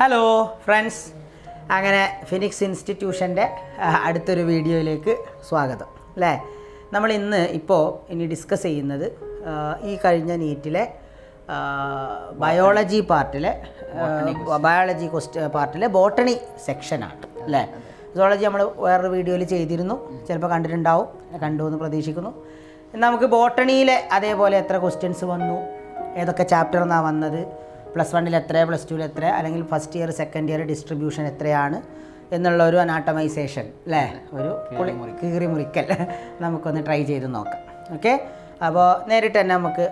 Hello friends, അങ്ങനെ Phoenix ഇൻസ്റ്റിറ്റ്യൂഷൻ്റെ അടുത്തൊരു വീഡിയോയിലേക്ക് സ്വാഗതം അല്ലേ. നമ്മൾ ഇന്ന് ഇനി ഡിസ്കസ് ചെയ്യുന്നത് ഈ കഴിഞ്ഞ നീറ്റിലെ ബയോളജി പാർട്ടിലെ ബോട്ടണി സെക്ഷനാണ് അല്ലേ. സോളജി നമ്മൾ വേറൊരു വീഡിയോയിൽ ചെയ്തിരുന്നു, ചിലപ്പോൾ കണ്ടിട്ടുണ്ടാവും, കണ്ടുവെന്ന് പ്രതീക്ഷിക്കുന്നു. നമുക്ക് ബോട്ടണിയിലെ അതേപോലെ എത്ര ക്വസ്റ്റ്യൻസ് വന്നു, ഏതൊക്കെ ചാപ്റ്റർ എന്നാണ് വന്നത്, പ്ലസ് വണ്ണിൽ എത്ര, പ്ലസ് ടുവിൽ എത്ര, അല്ലെങ്കിൽ first year second year distribution എത്രയാണ് എന്നുള്ള ഒരു അനാട്ടമൈസേഷൻ അല്ലേ, ഒരു കീറിമുറിക്കൽ നമുക്കൊന്ന് ട്രൈ ചെയ്ത് നോക്കാം. ഓക്കെ, അപ്പോൾ നേരിട്ട് തന്നെ നമുക്ക്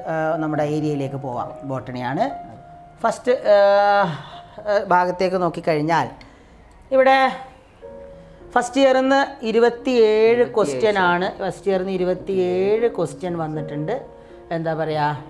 നമ്മുടെ ഏരിയയിലേക്ക് പോവാം. ബോട്ടണിയാണ് ഫസ്റ്റ് ഭാഗത്തേക്ക് നോക്കിക്കഴിഞ്ഞാൽ ഇവിടെ ഫസ്റ്റ് ഇയറിൽ നിന്ന് 27 ക്വസ്റ്റ്യൻ ആണ്. ഫസ്റ്റ് ഇയറിൽ നിന്ന് 27 ക്വസ്റ്റ്യൻ വന്നിട്ടുണ്ട്. എന്താ പറയുക,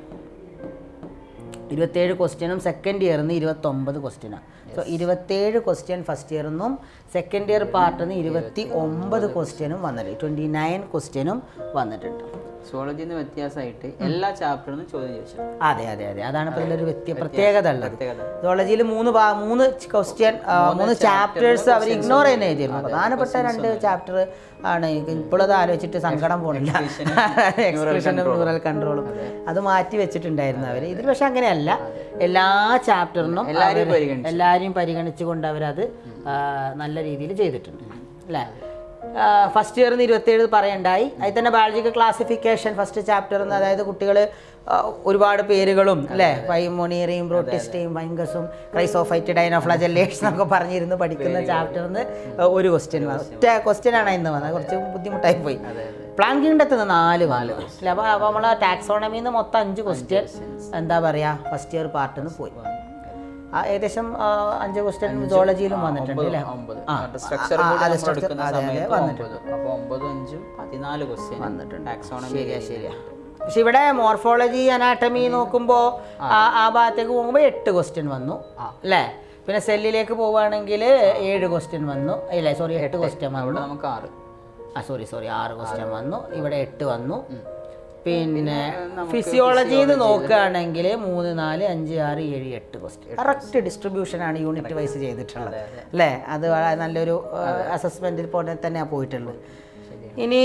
27 ക്വസ്റ്റ്യനും സെക്കൻഡ് ഇയറിൽ നിന്ന് 29 ക്വസ്റ്റ്യനാണ്. സോ 27 ക്വസ്റ്റ്യൻ ഫസ്റ്റ് ഇയറിൽ നിന്നും സെക്കൻഡ് ഇയർ പാർട്ടിൽ നിന്ന് 29 ക്വസ്റ്റ്യനും വന്നിട്ടുണ്ട്. 29 ക്വസ്റ്റ്യനും വന്നിട്ടുണ്ട്. സോളജിൽ നിന്ന് വ്യത്യാസമായിട്ട് എല്ലാ ചാപ്റ്ററിൽ നിന്നും ചോദ്യം ചോദിച്ചു. അതെ അതെ അതെ, അതാണ് ഇപ്പോൾ ഇതിലൊരു പ്രത്യേകത ഉള്ളത്. സോളജിയിൽ മൂന്ന് ചാപ്റ്റേഴ്സ് അവർ ഇഗ്നോർ ചെയ്യുന്ന എഴുതിയിരുന്നു. പ്രധാനപ്പെട്ട 2 ചാപ്റ്റർ ആണ്. എനിക്ക് ഇപ്പോഴത് ആലോചിച്ചിട്ട് സങ്കടം പോണില്ല. എക്സ്പ്രഷനും റൂറൽ കൺട്രോളും അത് മാറ്റി വെച്ചിട്ടുണ്ടായിരുന്നു അവർ. ഇതിൽ പക്ഷെ അങ്ങനെയല്ല, എല്ലാ ചാപ്റ്ററിനും എല്ലാവരെയും പരിഗണിച്ചുകൊണ്ട് അവരത് നല്ല രീതിയിൽ ചെയ്തിട്ടുണ്ട് അല്ലേ. ഫസ്റ്റ് ഇയറിൽ നിന്ന് 27 പറയണ്ടായി. അതിൽ തന്നെ ബയോളജിക്കൽ ക്ലാസിഫിക്കേഷൻ ഫസ്റ്റ് ചാപ്റ്ററിൽ നിന്ന്, അതായത് കുട്ടികൾ ഒരുപാട് പേരുകളും അല്ലേ, പൈമോണിയറിയും പ്രോട്ടിസ്റ്റയും വൈങ്കസും ക്രൈസോഫൈറ്റ് ഡൈനോഫ്ലാജല്ലേഷൻ എന്നൊക്കെ പറഞ്ഞിരുന്നു പഠിക്കുന്ന ചാപ്റ്ററിൽ നിന്ന് ഒരു ക്വസ്റ്റ്യൻ വന്നത്. ഒറ്റ ക്വസ്റ്റ്യനാണ് ഇന്ന് വന്നത്, കുറച്ച് ബുദ്ധിമുട്ടായി പോയി. പ്ലാങ്കിൻ്റെ അടുത്ത് നിന്ന് 4 അല്ല, അപ്പോൾ നമ്മൾ ടാക്സോണമിയിൽ നിന്ന് മൊത്തം 5 ക്വസ്റ്റ്യൻ എന്താ പറയുക ഫസ്റ്റ് ഇയർ പാർട്ടിൽ നിന്ന് പോയി. ഏകദേശം 5 ക്വസ്റ്റ്യൻ സോളജിയിലും വന്നിട്ടുണ്ട് അല്ലേ. പക്ഷെ ഇവിടെ മോർഫോളജി അനാട്ടമി നോക്കുമ്പോൾ ആ ഭാഗത്തേക്ക് പോകുമ്പോൾ 8 ക്വസ്റ്റ്യൻ വന്നു അല്ലേ. പിന്നെ സെല്ലിലേക്ക് പോവുകയാണെങ്കിൽ 7 ക്വസ്റ്റ്യൻ വന്നു. ഇല്ല സോറി, 8 ക്വസ്റ്റ്യൻ വന്നു. നമുക്ക് 6 ക്വസ്റ്റ്യൻ വന്നു. ഇവിടെ 8 വന്നു. പിന്നെ ഫിസിയോളജിന്ന് നോക്കുകയാണെങ്കിൽ 3, 4, 5, 6, 7, 8 ക്വസ്റ്റ്യൻ. കറക്റ്റ് ഡിസ്ട്രിബ്യൂഷനാണ് യൂണിറ്റ് വൈസ് ചെയ്തിട്ടുള്ളത് അല്ലേ. അത് നല്ലൊരു അസസ്മെൻറ്റിൽ പോലെ തന്നെയാണ് പോയിട്ടുള്ളത്. ഇനി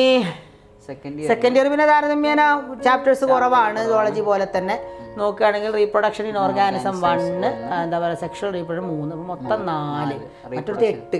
സെക്കൻഡ് ഇയർ പിന്നെ താരതമ്യേന ചാപ്റ്റേഴ്സ് കുറവാണ്. സോളജി പോലെ തന്നെ നോക്കുകയാണെങ്കിൽ റീപ്രൊഡക്ഷൻ ഇൻ ഓർഗാനിസം 1, എന്താ പറയുക സെക്ഷൽ റീപ്രൊഡക്ഷൻ 3, മൊത്തം 4, മറ്റൊരു 8,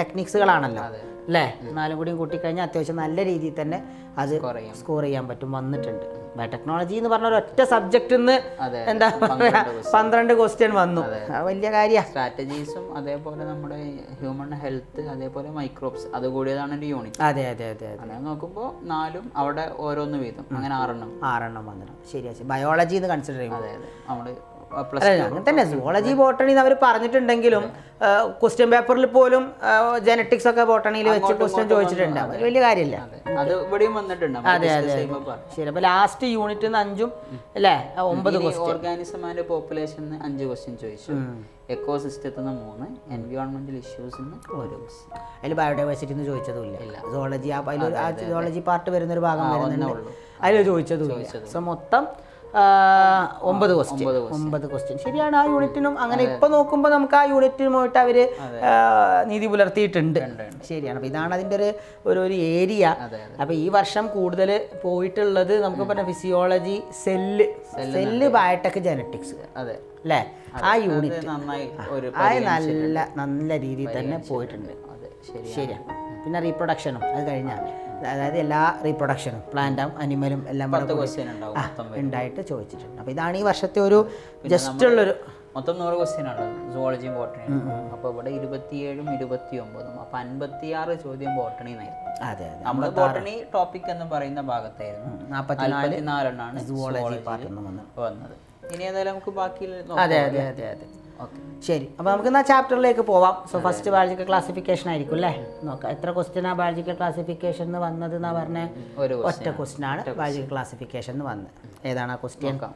ടെക്നിക്സുകളാണല്ലോ അല്ലേ. 4 കൂടിയും കൂട്ടിക്കഴിഞ്ഞാൽ അത്യാവശ്യം നല്ല രീതിയിൽ തന്നെ അത് സ്കോർ ചെയ്യാൻ പറ്റും വന്നിട്ടുണ്ട്. ബയോടെക്നോളജി എന്ന് പറഞ്ഞ ഒരൊറ്റ സബ്ജക്റ്റിൽ നിന്ന് എന്താ പറയുക 12 ക്വസ്റ്റ്യൻ വന്നു, വലിയ കാര്യമാണ്. സ്ട്രാറ്റജീസും അതേപോലെ നമ്മുടെ ഹ്യൂമൺ ഹെൽത്ത് അതേപോലെ മൈക്രോബ്സ് അത് കൂടിയതാണ് ഒരു യൂണിറ്റ്. അതെ അതെ അതെ, അങ്ങനെ നോക്കുമ്പോൾ 4 അവിടെ ഓരോന്ന് വീതം അങ്ങനെ 6 വന്നിട്ടുണ്ട്. ശരിയാണ്, ബയോളജി എന്ന് കൺസിഡർ ചെയ്യും. അതെ അതെ, നമ്മൾ അങ്ങനെ തന്നെ സോളജി ബോട്ടണി എന്ന് അവർ പറഞ്ഞിട്ടുണ്ടെങ്കിലും ക്വസ്റ്റ്യൻ പേപ്പറിൽ പോലും ജനറ്റിക്സ് ഒക്കെ ബോട്ടണിയിൽ വെച്ച് ക്വസ്റ്റ്യൻ ചോദിച്ചിട്ടുണ്ട്. വലിയ കാര്യമില്ല, അത് ഇവിടെയും വന്നിട്ടുണ്ട്. അതെ അതെ ശരി. അപ്പോൾ ലാസ്റ്റ് യൂണിറ്റ് 5 അല്ലേ, 9 question. Organism and population 5 question ചോദിച്ചു. എക്കോസിസ്റ്റത്തിൽ 3, എൻവയോൺമെന്റൽ ഇഷ്യൂസിന് 1 ക്വസ്റ്റ്യൻ. അതിൽ ബയോഡൈവേഴ്സിറ്റി എന്ന് ചോദിച്ചതുമില്ല. സോളജി സോളജി പാർട്ട് വരുന്നൊരു ഭാഗം വരുന്നുണ്ട്, അതിൽ ചോദിച്ചതുമില്ല. സോ മൊത്തം 9 ക്വസ്റ്റ്യൻ. ശരിയാണ്, ആ യൂണിറ്റിനും അങ്ങനെ ഇപ്പൊ നോക്കുമ്പോൾ നമുക്ക് ആ യൂണിറ്റിനുമായിട്ട് അവര് നീതി പുലർത്തിയിട്ടുണ്ട്. ശരിയാണ്. അപ്പൊ ഇതാണ് അതിൻ്റെ ഒരു ഏരിയ. അപ്പൊ ഈ വർഷം കൂടുതൽ പോയിട്ടുള്ളത് നമുക്ക് പറഞ്ഞ ഫിസിയോളജി, സെല്ല്, ബയോടെക്, ജനറ്റിക്സ് അല്ലേ. ആ യൂണിറ്റ് നല്ല നല്ല രീതിയിൽ തന്നെ പോയിട്ടുണ്ട്. ശരിയാണ്. പിന്നെ റീപ്രൊഡക്ഷനും അത് കഴിഞ്ഞാൽ, അതായത് എല്ലാ റീപ്രൊഡക്ഷനും പ്ലാന്റും അനിമലും എല്ലാം ഉണ്ടായിട്ട് ചോദിച്ചിട്ടുണ്ട്. അപ്പോൾ ഇതാണ് ഈ വർഷത്തെ ഒരു ജസ്റ്റ് ഉള്ളൊരു മൊത്തം 100 ക്വസ്റ്റ്യൻ ആണ് സുവോളജിയും ബോട്ടണിയും. അപ്പോൾ ഇവിടെ 27, 29, അപ്പോൾ 56 ചോദ്യം ബോട്ടണിന്നായിരുന്നു. അതെ അതെ, നമ്മുടെ ബോട്ടണി ടോപ്പിക് എന്ന് പറയുന്ന ഭാഗത്തായിരുന്നു. 44 എണ്ണാണ് സുവോളജി പാർട്ട് വന്നത്. ഇനി ഏതായാലും നമുക്ക് ബാക്കി. അതെ അതെ അതെ അതെ. ഓക്കെ ശരി. അപ്പോൾ നമുക്ക് എന്നാൽ ചാപ്റ്ററിലേക്ക് പോവാം. സോ ഫസ്റ്റ് ബയോളജിക്കൽ ക്ലാസിഫിക്കേഷൻ ആയിരിക്കും അല്ലേ നോക്കാം. എത്ര ക്വസ്റ്റ്യനാണ് ബയോളജിക്കൽ ക്ലാസിഫിക്കേഷൻ എന്ന് വന്നത് എന്നാ പറഞ്ഞേ? ഒരു ഒറ്റ ക്വസ്റ്റ്യനാണ് ബയോളജിക്കൽ ക്ലാസിഫിക്കേഷൻ എന്ന് വന്നത്. ഏതാണ് ആ ക്വസ്റ്റ്യൻ? ഓക്കെ,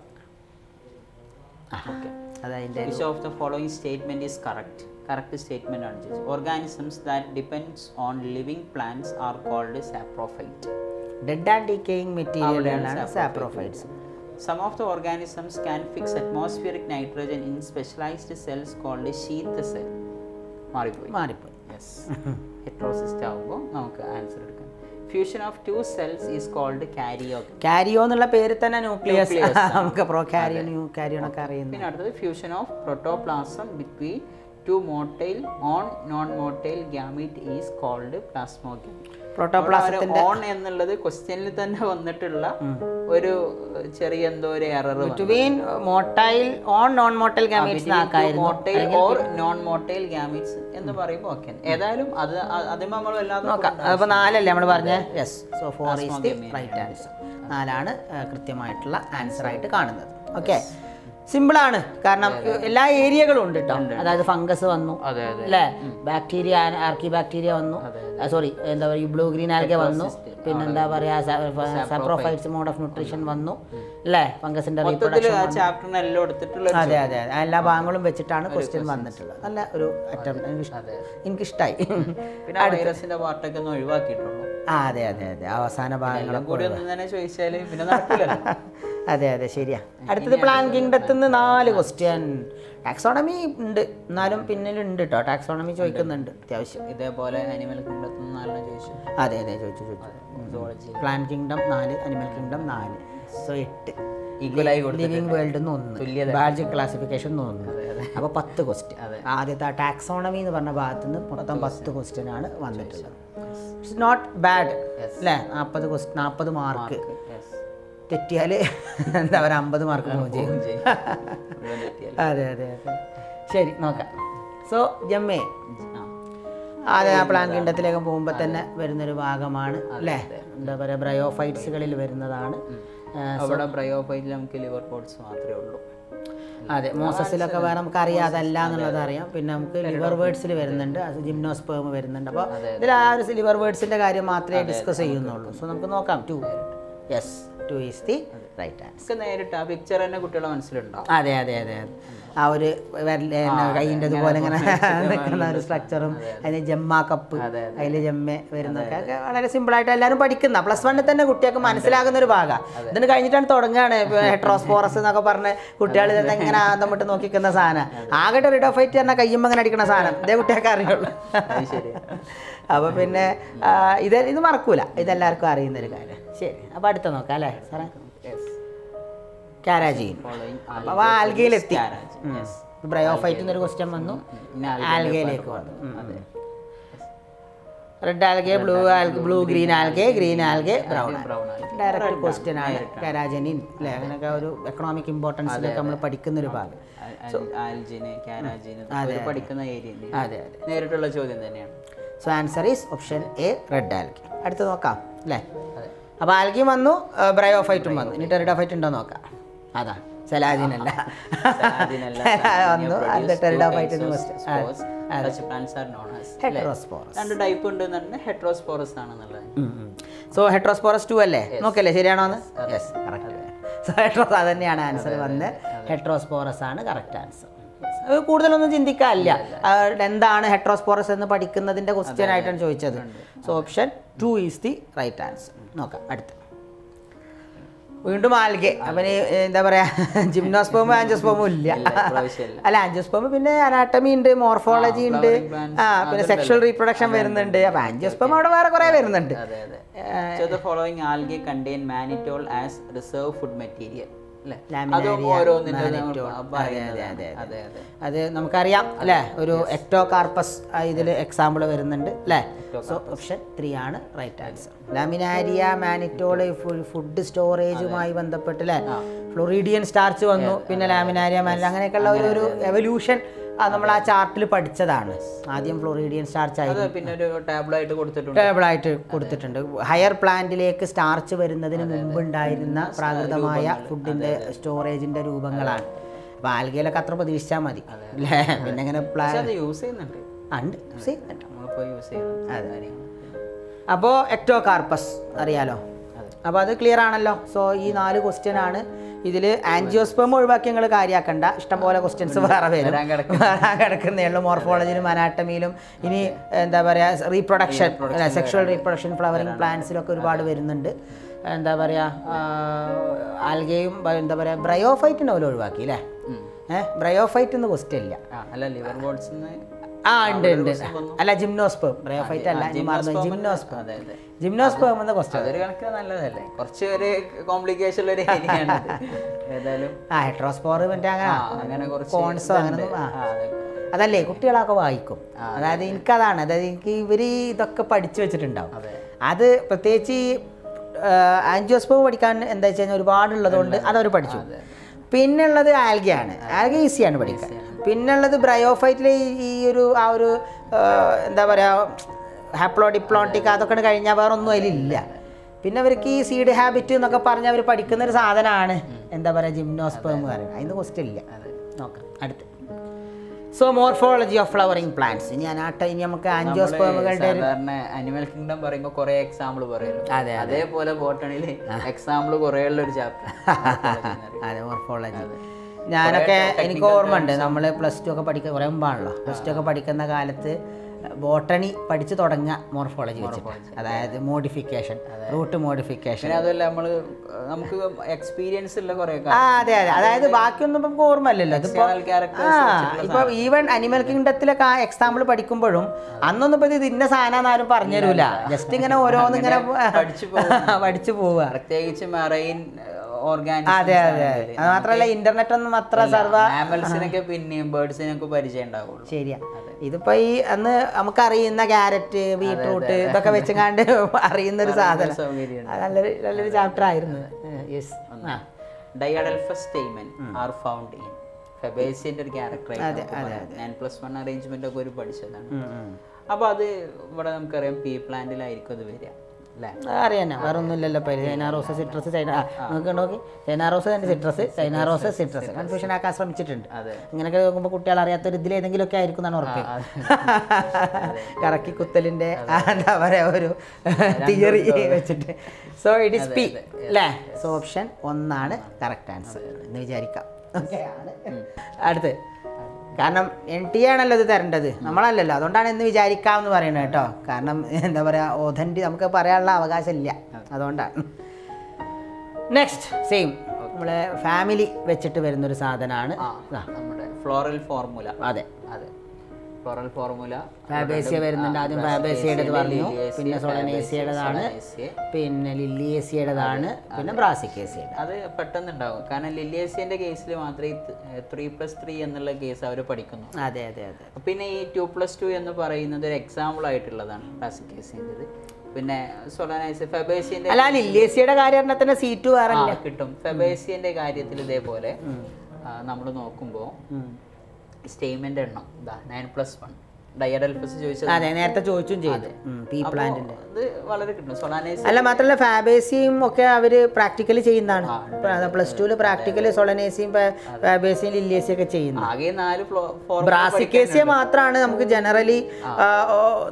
അതായത് which of the following statement is correct? Correct statement ആണ് ചോദിച്ചത്. Organisms that depends on living plants are called saprophyte. Dead and decaying material ആണ് saprophytes. Some of the organisms can fix atmospheric nitrogen in specialized cells called sheath cell. മാറിപ്പോയി. Yes. Heterocyst ആവുമ്പോൾ നമുക്ക് answer എടുക്കാം. Fusion of two cells is called karyogen. Karyo എന്നുള്ള പേര് തന്നെ nucleus നമുക്ക് പ്രോകാരിയോ ന്യൂകാരിയോ എന്നൊക്കെ അറിയുന്നു. പിന്നെ അടുത്തത് fusion of protoplasm between two motile on non-motile gamete is called plasmogamete. പ്രോട്ടോപ്ലാസത്തിന്റെ ഓൺ എന്നുള്ളത് ക്വസ്റ്റ്യനിൽ തന്നെ വന്നിട്ടുള്ള ഒരു ചെറിയ എന്തോ ഒരു error between motile on non motile gametes ആക്കായിരുന്നു. Motile or non motile gametes എന്ന് പറയുമ്പോൾ ഓക്കെ. ഏതായാലും അത് ആദ്യം നമ്മൾ എല്ലാം നോക്കാം. അപ്പോൾ നാലല്ലേ നമ്മൾ പറഞ്ഞേ? Yes. So 4 is the right answer. നാലാണ് കൃത്യമായിട്ടുള്ള ആൻസർ ആയിട്ട് കാണുന്നത്. ഓക്കെ, സിമ്പിളാണ്. കാരണം എല്ലാ ഏരിയകളും ഉണ്ട് കേട്ടോ. അതായത് ഫംഗസ് വന്നു അല്ലേ, ബാക്ടീരിയ ആർക്കി ബാക്ടീരിയ വന്നു, സോറി എന്താ പറയുക ബ്ലൂ ഗ്രീൻ ആൽഗ വന്നു, പിന്നെന്താ പറയുക സാപ്രോഫൈറ്റ്സ് മോഡ് ഓഫ് ന്യൂട്രീഷൻ വന്നു അല്ലേ, ഫംഗസിന്റെ അതെ അതെ എല്ലാ ഭാഗങ്ങളും വെച്ചിട്ടാണ് ക്വസ്റ്റ്യൻ വന്നിട്ടുള്ളത്. നല്ല ഒരു അറ്റംപ്റ്റ്, എനിക്കിഷ്ടായി. പിന്നെ പാർട്ടൊക്കെ ഒഴിവാക്കിയിട്ടുള്ളൂ. അതെ അതെ അതെ അവസാന ഭാഗങ്ങളും കൂടി ചോദിച്ചാൽ പിന്നെ അതെ അതെ ശരിയാ. അടുത്തത് പ്ലാൻകിങ്ഡത്തിൽ നിന്ന് 4 ക്വസ്റ്റ്യൻ. ടാക്സോണമി ഉണ്ട് എന്നാലും പിന്നിലുണ്ട് കേട്ടോ, ടാക്സോണമി ചോദിക്കുന്നുണ്ട് അത്യാവശ്യം. ഇതേപോലെ അനിമൽ കിങ്ഡത്തിൽ നിന്ന് 4 ചോദിച്ചു. അതെ അതെ ചോദിച്ചു ചോദിച്ചു. Plant kingdom 4, animal kingdom 4, so 8. Living world നിന്ന് 1, ബയോളജി ക്ലാസിഫിക്കേഷൻ 1. അപ്പോൾ 10 ക്വസ്റ്റ്യൻ. ആദ്യത്തെ ആ ടാക്സോണമി എന്ന് പറഞ്ഞ ഭാഗത്ത് നിന്ന് മൊത്തം 10 ക്വസ്റ്റ്യനാണ് വന്നിട്ടുള്ളത്. ഇറ്റ്സ് നോട്ട് ബാഡ് അല്ലേ. 40 മാർക്ക് തെറ്റിയാൽ എന്താ പറയുക 50 മാർക്ക് പോകും ചെയ്യും. അതെ അതെ അതെ ശരി നോക്കാം. സോ ജമ്മേ അതെ ആ പ്ലാൻ കിണ്ടത്തിലേക്ക് പോകുമ്പോൾ തന്നെ വരുന്നൊരു ഭാഗമാണ് അല്ലേ, എന്താ പറയുക ബ്രയോഫൈറ്റ്സുകളിൽ വരുന്നതാണ്. അവിടെ ബ്രയോഫൈറ്റിൽ നമുക്ക് ലിവർ പോഡ്സ് മാത്രമേ ഉള്ളൂ. അതെ മോസസിലൊക്കെ വേറെ നമുക്ക് അറിയാം, അതല്ല എന്നുള്ളത് അറിയാം. പിന്നെ നമുക്ക് ലിവർ വേർഡ്സിൽ വരുന്നുണ്ട്, അത് ജിംനോസ്പേം വരുന്നുണ്ട്. അപ്പോൾ ഇതിൽ ആ ഒരു ലിവർ വേർഡ്സിൻ്റെ കാര്യം മാത്രമേ ഡിസ്കസ് ചെയ്യുന്നുള്ളൂ. സോ നമുക്ക് നോക്കാം. 2 yes 2 is the right answer. നേരിട്ട് ആ പിക്ചർ തന്നെ കുട്ടികളെ മനസ്സിലുണ്ടോ? അതെ അതെ അതെ അതെ ആ ഒരു കൈയിൻ്റെ അതുപോലെ ഇങ്ങനെ നിൽക്കുന്ന ഒരു സ്ട്രക്ചറും അതിന് ജമ്മ കപ്പ് അതിൽ ജമ്മ വരുന്നതൊക്കെ വളരെ സിമ്പിളായിട്ട് എല്ലാവരും പഠിക്കുന്ന +1 തന്നെ കുട്ടികൾക്ക് മനസ്സിലാകുന്ന ഒരു ഭാഗമാണ്. ഇതിന് കഴിഞ്ഞിട്ടാണ് തുടങ്ങുകയാണ് ഹെട്രോസ്പോറസ് എന്നൊക്കെ പറഞ്ഞ് കുട്ടികൾ ഇതൊക്കെ ഇങ്ങനെ ആന്തമിട്ട് നോക്കിക്കുന്ന സാധനം. ആകെ റിഡോഫൈറ്റ് പറഞ്ഞാൽ കയ്യുമ്പോൾ അങ്ങനെ അടിക്കുന്ന സാധനം ഇതേ കുട്ടികൾക്ക് അറിയുള്ളൂ. അപ്പോൾ പിന്നെ ഇത് മറക്കൂല, ഇതെല്ലാവർക്കും അറിയുന്നൊരു കാര്യം. ശരി, അപ്പോൾ അടുത്ത നോക്കാം അല്ലേ സാറേ? കാരാജീൻ. അപ്പോൾ ആൽഗയിലെത്തി. ബ്രയോഫൈറ്റിൽ നിന്നൊരു ക്വസ്റ്റ്യൻ വന്നു, ആൽഗയിലേക്ക് വന്നു. Red algae, blue green algae, green algae, brown algae. Direct question ആണ് കാരാജനിൻ അല്ലേ. അങ്ങനെയൊക്കെ ഒരു എക്കണോമിക് ഇമ്പോർട്ടൻസിലൊക്കെ നമ്മൾ പഠിക്കുന്നൊരു ഭാഗം. അതെ നേരിട്ടുള്ള ചോദ്യം തന്നെയാണ്. So answer is option A red algae. അടുത്ത് നോക്കാം അല്ലേ. അപ്പോൾ ആൽഗയും വന്നു, ബ്രയോഫൈറ്റും വന്നു. ഇനി ടെറിഡോഫൈറ്റ് ഉണ്ടോ നോക്കാം. അതാ സെലാജിനല്ല വന്നു. അത് ടെറിഡോഫൈറ്റിന് ഹെറ്ററോസ്പോറസ് ആണെന്നുള്ളത്. സോ ഹെറ്ററോസ്പോറസ് 2 അല്ലേ നോക്കല്ലേ, ശരിയാണോ? Yes correct. സോ ഹെറ്ററോസ് അതന്നെയാണ് ആൻസർ വന്നത്. ഹെറ്ററോസ്പോറസ് ആണ് കറക്റ്റ് ആൻസർ. കൂടുതലൊന്നും ചിന്തിക്കാനില്ല, എന്താണ് ഹെറ്ററോസ്പോറസ് എന്ന് പഠിക്കുന്നതിൻ്റെ ക്വസ്റ്റ്യൻ ആയിട്ടാണ് ചോദിച്ചത്. So option 2 is the right answer. നോക്കാം അടുത്ത്. വീണ്ടും ആൽഗെ. അവന് എന്താ പറയുക ജിംനോസ്പോമും ആൻജോസ്പോമും ഇല്ല അല്ല, ആൻജോസ്പോമ് പിന്നെ അനാട്ടമി ഉണ്ട്, മോർഫോളജി ഉണ്ട്, പിന്നെ സെക്ഷൽ റീപ്രൊഡക്ഷൻ വരുന്നുണ്ട്. അപ്പോൾ ആൻജോസ്പോം അവിടെ വേറെ കുറേ വരുന്നുണ്ട്. Following algae contain mannitol as reserve food material. അത് നമുക്കറിയാം അല്ലേ, ഒരു എക്ടോ കാർപ്പസ് ഇതിൽ എക്സാമ്പിൾ വരുന്നുണ്ട് അല്ലേ. സോ ഓപ്ഷൻ 3 ആണ് റൈറ്റ് ആൻസർ. ലാമിനാരിയ, മാനിറ്റോള് ഫുഡ് സ്റ്റോറേജുമായി ബന്ധപ്പെട്ട് അല്ലേ ഫ്ലൊറിഡിയൻ സ്റ്റാർച്ച് വന്നു, പിന്നെ ലാമിനാരിയ മാനിറ്റോൾ അങ്ങനെയൊക്കെയുള്ള ഒരു എവല്യൂഷൻ നമ്മൾ ആ ചാർട്ടിൽ പഠിച്ചതാണ്. ആദ്യം ഫ്ലോറിഡിയൻ സ്റ്റാർച്ച് ആയിരുന്നു, പിന്നെ ഒരു ടേബിളായിട്ട് കൊടുത്തിട്ടുണ്ട്. ഹയർ പ്ലാന്റിലേക്ക് സ്റ്റാർച്ച് വരുന്നതിന് മുമ്പ് ഉണ്ടായിരുന്ന പ്രാകൃതമായ ഫുഡിൻ്റെ സ്റ്റോറേജിൻ്റെ രൂപങ്ങളാണ്. വാൽഗയിലൊക്കെ അത്ര പ്രതീക്ഷിച്ചാൽ മതി അല്ലേ. പിന്നെ അങ്ങനെ അപ്പോൾ എക്ടോകാർപ്പസ് അറിയാലോ, അപ്പോൾ അത് ക്ലിയർ ആണല്ലോ. സോ ഈ 4 ക്വസ്റ്റ്യൻ ആണ് ഇതിൽ. ആൻജിയോസ്പേം ഒഴിവാക്കി നിങ്ങൾ കാര്യമാക്കണ്ട, ഇഷ്ടംപോലെ ക്വസ്റ്റ്യൻസ് വേറെ വരും കിടക്കുന്നേ ഉള്ളൂ. മോർഫോളജിയിലും അനാട്ടമിയിലും ഇനി എന്താ പറയുക റീപ്രൊഡക്ഷൻ, സെക്ഷൽ റീപ്രൊഡക്ഷൻ, ഫ്ലവറിങ് പ്ലാന്റ്സിലൊക്കെ ഒരുപാട് വരുന്നുണ്ട്. എന്താ പറയുക ആൽഗയും എന്താ പറയുക ബ്രയോഫൈറ്റിൻ്റെ പോലെ ഒഴിവാക്കി അല്ലേ. ബ്രയോഫൈറ്റ് എന്ന് ക്വസ്റ്റ്യൻ ഇല്ല അല്ല, ലിവർ ബോട്സ് ആ ഉണ്ട് ഉണ്ട് അല്ല, ജിംനോസ്പേം ബ്രയോഫൈറ്റ് അല്ല, ജിംനോസ്പേം. ജിംനോസ്പേം എന്ന ക്വസ്റ്റ്യൻ ഒരു കണക്കിന് നല്ലതല്ലേ, കുറച്ച് ഒരു കോംപ്ലിക്കേഷൻ ഉള്ള ഒരു ഏരിയയാണ്. ഏതായാലും ഹെറ്ററോസ്പോർ മറ്റേ അങ്ങനെ കുറച്ച് കോൺസോ അങ്ങനെ അതല്ലേ കുട്ടികളൊക്കെ വായിക്കും. അതായത് എനിക്കതാണ്, അതായത് എനിക്ക് ഇവർ ഇതൊക്കെ പഠിച്ചു വെച്ചിട്ടുണ്ടാവും. അത് പ്രത്യേകിച്ച് ഈ ആൻജിയോസ്പേം പഠിക്കാൻ എന്താ വെച്ച് കഴിഞ്ഞാൽ ഒരുപാടുള്ളതുകൊണ്ട് അതവർ പഠിച്ചു. പിന്നുള്ളത് ആൽഗയാണ്, ആൽഗ ഈസിയാണ് പഠിക്കാൻ. പിന്നുള്ളത് ബ്രയോഫൈറ്റിലെ ഈ ഒരു ആ ഒരു എന്താ പറയുക ഹാപ്ലോ ഡിപ്ലോണ്ടിക് അതൊക്കെ കഴിഞ്ഞാൽ വേറെ ഒന്നും അതിലില്ല. പിന്നെ അവർക്ക് ഈ സീഡ് ഹാബിറ്റ് എന്നൊക്കെ പറഞ്ഞ് അവർ പഠിക്കുന്നൊരു സാധനമാണ് എന്താ പറയുക ജിംനോസ്പേം എന്ന് പറയുന്നത്. അതിന് ക്വസ്റ്റ്യൻ ഇല്ല. നോക്കാം അടുത്ത്. So morphology of flowering plants. ഇനി അനാട്ട ഇനി നമുക്ക് ആൻജിയോസ്പേമുകളുടെ അനിമൽ കിങ്ഡം പറയുമ്പോൾ കുറേ എക്സാമ്പിൾ പറയുമല്ലോ, അതെ അതേപോലെ ബോട്ടണിയിലെ എക്സാമ്പിൾ കുറേ ഉള്ളൊരു ചാപ്റ്റർ അതെ മോർഫോളജി. ഞാനൊക്കെ എനിക്ക് ഓർമ്മ ഉണ്ട്, നമ്മൾ പ്ലസ് ടു ഒക്കെ പഠിക്കുക കുറേ മുമ്പാണല്ലോ, പ്ലസ് ടു ഒക്കെ പഠിക്കുന്ന കാലത്ത് ബോട്ടണി പഠിച്ചു തുടങ്ങുക മോർഫോളജി വെച്ചിട്ട്. അതായത് മോഡിഫിക്കേഷൻ, റൂട്ട് മോഡിഫിക്കേഷൻ, അതുമല്ല നമ്മൾ നമുക്ക് എക്സ്പീരിയൻസ് ഉള്ള കുറേ അതെ അതെ. അതായത് ബാക്കിയൊന്നും നമുക്ക് ഓർമ്മയില്ലല്ലോ. ഇപ്പോൾ ഈവൻ അനിമൽ കിങ്ഡത്തിലൊക്കെ ആ എക്സാമ്പിൾ പഠിക്കുമ്പോഴും അന്നൊന്നും ഇപ്പോൾ ഇത് ഇന്ന സാധനം ആരും പറഞ്ഞുതരൂല, ജസ്റ്റ് ഇങ്ങനെ ഓരോന്നും ഇങ്ങനെ പഠിച്ചു പോവുക. പ്രത്യേകിച്ച് മറൈൻ ഓർഗാനിസം അതെ അതെ അതെ. അത് മാത്രമല്ല ഇന്റർനെറ്റ് ഒന്നും അത്ര മാമൽസിനൊക്കെ പിന്നെയും ബേർഡ്സിനൊക്കെ പരിചയം ഉണ്ടാവുള്ളൂ. ശരിയാ. ഇതിപ്പോൾ ഈ അന്ന് നമുക്കറിയുന്ന ക്യാരറ്റ്, ബീട്രൂട്ട് ഇതൊക്കെ വെച്ചങ്ങാണ്ട് അറിയുന്നൊരു സാധനം. നല്ലൊരു നല്ലൊരു ചാപ്റ്റർ ആയിരുന്നു. Diadelphous stamen are found in ഫബേസിന്റെ ഒരു ക്യാരക്ടർ അറേഞ്ച്മെന്റ് ഒക്കെ ഒരു പഠിച്ചതാണ്. അപ്പോൾ അത് ഇവിടെ നമുക്കറിയാം പീ പ്ലാന്റിലായിരിക്കും അത് വരിക അറിയാനാ, വേറെ ഒന്നുമില്ലല്ലോ. ചൈനാറോസ്, സിട്രസ്, ചൈന നമുക്ക് നോക്കി ചൈനാറോസ് തന്നെ സിട്രസ്, ചൈനാറോസ് സിട്രസ് കൺഫ്യൂഷൻ ആക്കാൻ ശ്രമിച്ചിട്ടുണ്ട്. ഇങ്ങനെയൊക്കെ നോക്കുമ്പോൾ കുട്ടികൾ അറിയാത്തൊരു ഇതിലേതെങ്കിലുമൊക്കെ ആയിരിക്കും എന്നാണ് ഉറപ്പ്. കറക്കി കുത്തലിൻ്റെ എന്താ പറയുക ഒരു തിയറി വെച്ചിട്ട്. സോ ഇറ്റ് ഈസ് പി അല്ലേ. സോ ഓപ്ഷൻ 1 ആണ് കറക്റ്റ് ആൻസർ എന്ന് വിചാരിക്കാം. അടുത്ത് കാരണം എൻ ടി ആണല്ലോ ഇത് തരേണ്ടത്, നമ്മളല്ലല്ലോ. അതുകൊണ്ടാണ് എന്ന് വിചാരിക്കാമെന്ന് പറയുന്നത് കേട്ടോ. കാരണം എന്താ പറയുക ഓതൻറ്റി നമുക്ക് പറയാനുള്ള അവകാശം ഇല്ല, അതുകൊണ്ടാണ്. നെക്സ്റ്റ് സെയിം നമ്മളെ ഫാമിലി വെച്ചിട്ട് വരുന്നൊരു സാധനമാണ് നമ്മുടെ ഫ്ലോറൽ ഫോർമുല. അതെ അതെ ഫ്ലോറൽ ഫോർമുല. ഫാബേസിയ വരുന്നുണ്ട്. ആദ്യം ഫാബേസിയുടേത് പറഞ്ഞു, പിന്നെ സോളനേസിയുടേതാണ്, പിന്നെ ലില്ലിയേസിയുടേതാണ്, പിന്നെ ബ്രാസിക്കേസിയുടെ. അത് പെട്ടെന്നുണ്ടാകും കാരണം ലില്ലിയേസിയൻ്റെ കേസിൽ മാത്രമേ 3+3 എന്നുള്ള കേസ് അവർ പഠിക്കുന്നു. അതെ അതെ അതെ. പിന്നെ ഈ 2+2 എന്ന് പറയുന്നത് ഒരു എക്സാമ്പിൾ ആയിട്ടുള്ളതാണ് ബ്രാസിക്കേസിൻ്റെ. പിന്നെ സോളനേസി ഫാബേസിയൻ്റെ അല്ല ലില്ലിയേസിയുടെ കാര്യത്തിന് സീറ്റ് വേറെ കിട്ടും. ഫാബേസിയൻ്റെ കാര്യത്തിൽ ഇതേപോലെ നമ്മൾ നോക്കുമ്പോൾ സ്റ്റേമിൻ്റെ എണ്ണം 9+1 ഡയഡൽഫസ് ചോദിച്ചത് അതെ നേരത്തെ ചോദിച്ചും ചെയ്തു പീ പ്ലാന്റിന്റെ ഇത് വളരെ കിട്ടും. സോളാനേസി അല്ല മാത്രമല്ല ഫാബേസിയും ഒക്കെ അവർ പ്രാക്ടിക്കലി ചെയ്യുന്നതാണ്. പ്ലസ് ടുവിൽ പ്രാക്ടിക്കലി സോളാനേസിയും ഫാബേസിയും ലില്ലിയേസിയും ഒക്കെ ചെയ്യുന്നത്. ബ്രാസിക്കേസിയ മാത്രമാണ് നമുക്ക് ജനറലി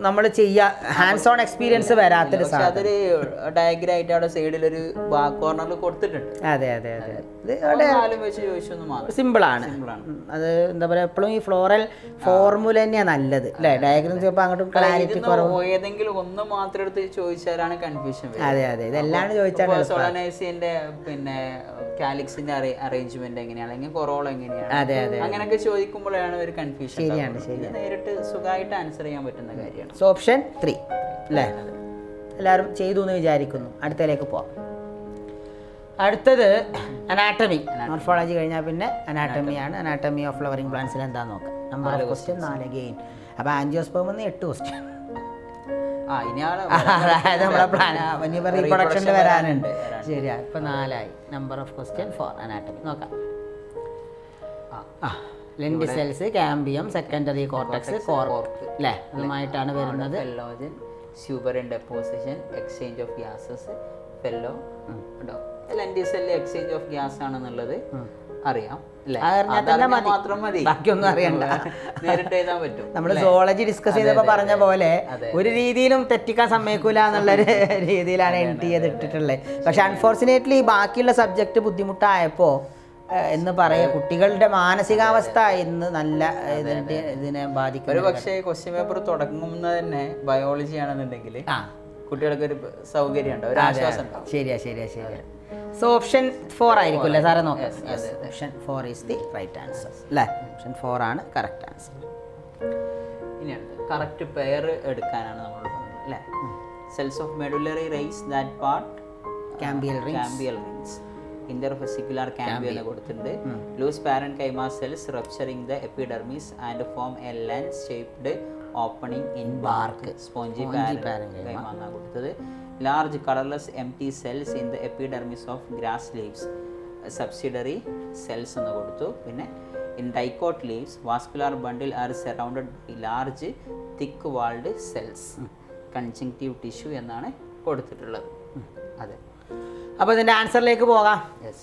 നമ്മൾ ചെയ്യുക ഹാൻഡ്സ് ഓൺ എക്സ്പീരിയൻസ് വരാത്തൊരു സാധനം. അതൊരു ഡയഗ്രം ആയിട്ട് അവിടെ സൈഡിൽ ഒരു ബാക്ക് കോർണറിൽ കൊടുത്തിട്ടുണ്ട്. അതെ അതെ അതെ. സിമ്പിളാണ് അത്. എന്താ പറയുക എപ്പോഴും ഈ ഫ്ലോറൽ ഫോർമുല തന്നെയാണ് നല്ലത്. ഏതെങ്കിലും ഒന്ന് മാത്രം എടുത്ത് ചോദിച്ചാലാണ് കൺഫ്യൂഷൻ. അതെ അതെ ഇതെല്ലാം ചോദിച്ചാൽ സോളാനേസിന്റെ പിന്നെ കാലിക്സിന്റെ അറേഞ്ച്മെന്റ് എങ്ങനെയാണ്, കൊറോൾ എങ്ങനെയാണ്, അതെ അതെ അങ്ങനെയൊക്കെ ചോദിക്കുമ്പോഴാണ് ഒരു കൺഫ്യൂഷൻ. ശരിയാണ് ശരി. നേരിട്ട് സുഖമായിട്ട് ആൻസർ ചെയ്യാൻ പറ്റുന്ന കാര്യമാണ്. സോ ഓപ്ഷൻ 3 അല്ലേ. എല്ലാവരും ചെയ്തു എന്ന് വിചാരിക്കുന്നു. അടുത്തതിലേക്ക് പോവാം. അടുത്തത് അനാട്ടമി. മോർഫോളജി കഴിഞ്ഞാൽ പിന്നെ അനാട്ടമിയാണ്. അനാട്ടമി ഓഫ് ഫ്ലവറിംഗ് പ്ലാന്റ്സിൽ എന്താന്ന് നോക്കാം. Number of question 4 gain. അപ്പോൾ ആൻജിയോസ്പേം 8 ക്വസ്റ്റ്യൻ. അതായത് നമ്മളെ പ്ലാൻ റീപ്രൊഡക്ഷനിൽ വരാനുണ്ട്. ശരിയാ. ഇപ്പം 4ആയി. നമ്പർ ഓഫ് ക്വസ്റ്റ്യൻ 4 അനാട്ടമി നോക്കാം. Lenticels, cambium, secondary cortex, court അല്ലേ അതുമായിട്ടാണ് വരുന്നത്. Phellogen, suberin deposition, exchange of gases, ഫെല്ലോ ലെൻറ്റിസെല്ലിലെ എക്സ്ചേഞ്ച് ഓഫ് ഗ്യാസ് ആണെന്നുള്ളത് അറിയാം. ബാക്കിയൊന്നും അറിയണ്ട, നേരിട്ട് എഴുതാൻ പറ്റും. നമ്മൾ സോളജി ഡിസ്കസ് ചെയ്തപ്പോൾ പറഞ്ഞ പോലെ ഒരു രീതിയിലും തെറ്റിക്കാൻ സമ്മതിക്കൂല എന്നുള്ളൊരു രീതിയിലാണ് എൻ ടി ചെയ്തിട്ടുള്ളത്. പക്ഷെ അൺഫോർച്ചുനേറ്റ്ലി ബാക്കിയുള്ള സബ്ജക്റ്റ് ബുദ്ധിമുട്ടായപ്പോൾ എന്ന് പറയാം, കുട്ടികളുടെ മാനസികാവസ്ഥ ഇന്ന് നല്ല ഇതിനെ ബാധിക്കും. ഒരു പക്ഷേ ക്വസ്റ്റ്യൻ പേപ്പർ തുടങ്ങുന്നത് തന്നെ ബയോളജി ആണെന്നുണ്ടെങ്കിൽ കുട്ടികൾക്ക് ഒരു സൗകര്യം ഉണ്ട്, ഒരു ആശ്വാസം. ശരിയാ ശരിയാ ശരിയാ. സോ ഓപ്ഷൻ 4 ആയിരിക്കും അല്ലേ സാറേ? നോക്കാം, option 4 is the right answer അല്ലേ? ഓപ്ഷൻ 4 ആണ് കറക്റ്റ് ആൻസർ. ഇനിയാണ് കറക്റ്റ് പെയർ എടുക്കാനാണ് നമ്മൾ പറഞ്ഞത് അല്ലേ? Cells of medullary rays that part cambial rings intervesicular cambium la koduthunde. Loose parenchyma cells rupturing the epidermis and form a lens shaped opening in bark. Spongy parenchyma na koduthade. Large colorless empty cells in the epidermis of grass leaves, subsidiary cells na koduthu. Pinne in dicot leaves vascular bundle are surrounded by large thick walled cells. Conjunctive tissue ennaanu koduthittulladu. Adu അപ്പോൾ ഇതിൻ്റെ ആൻസറിലേക്ക് പോകാം. Yes,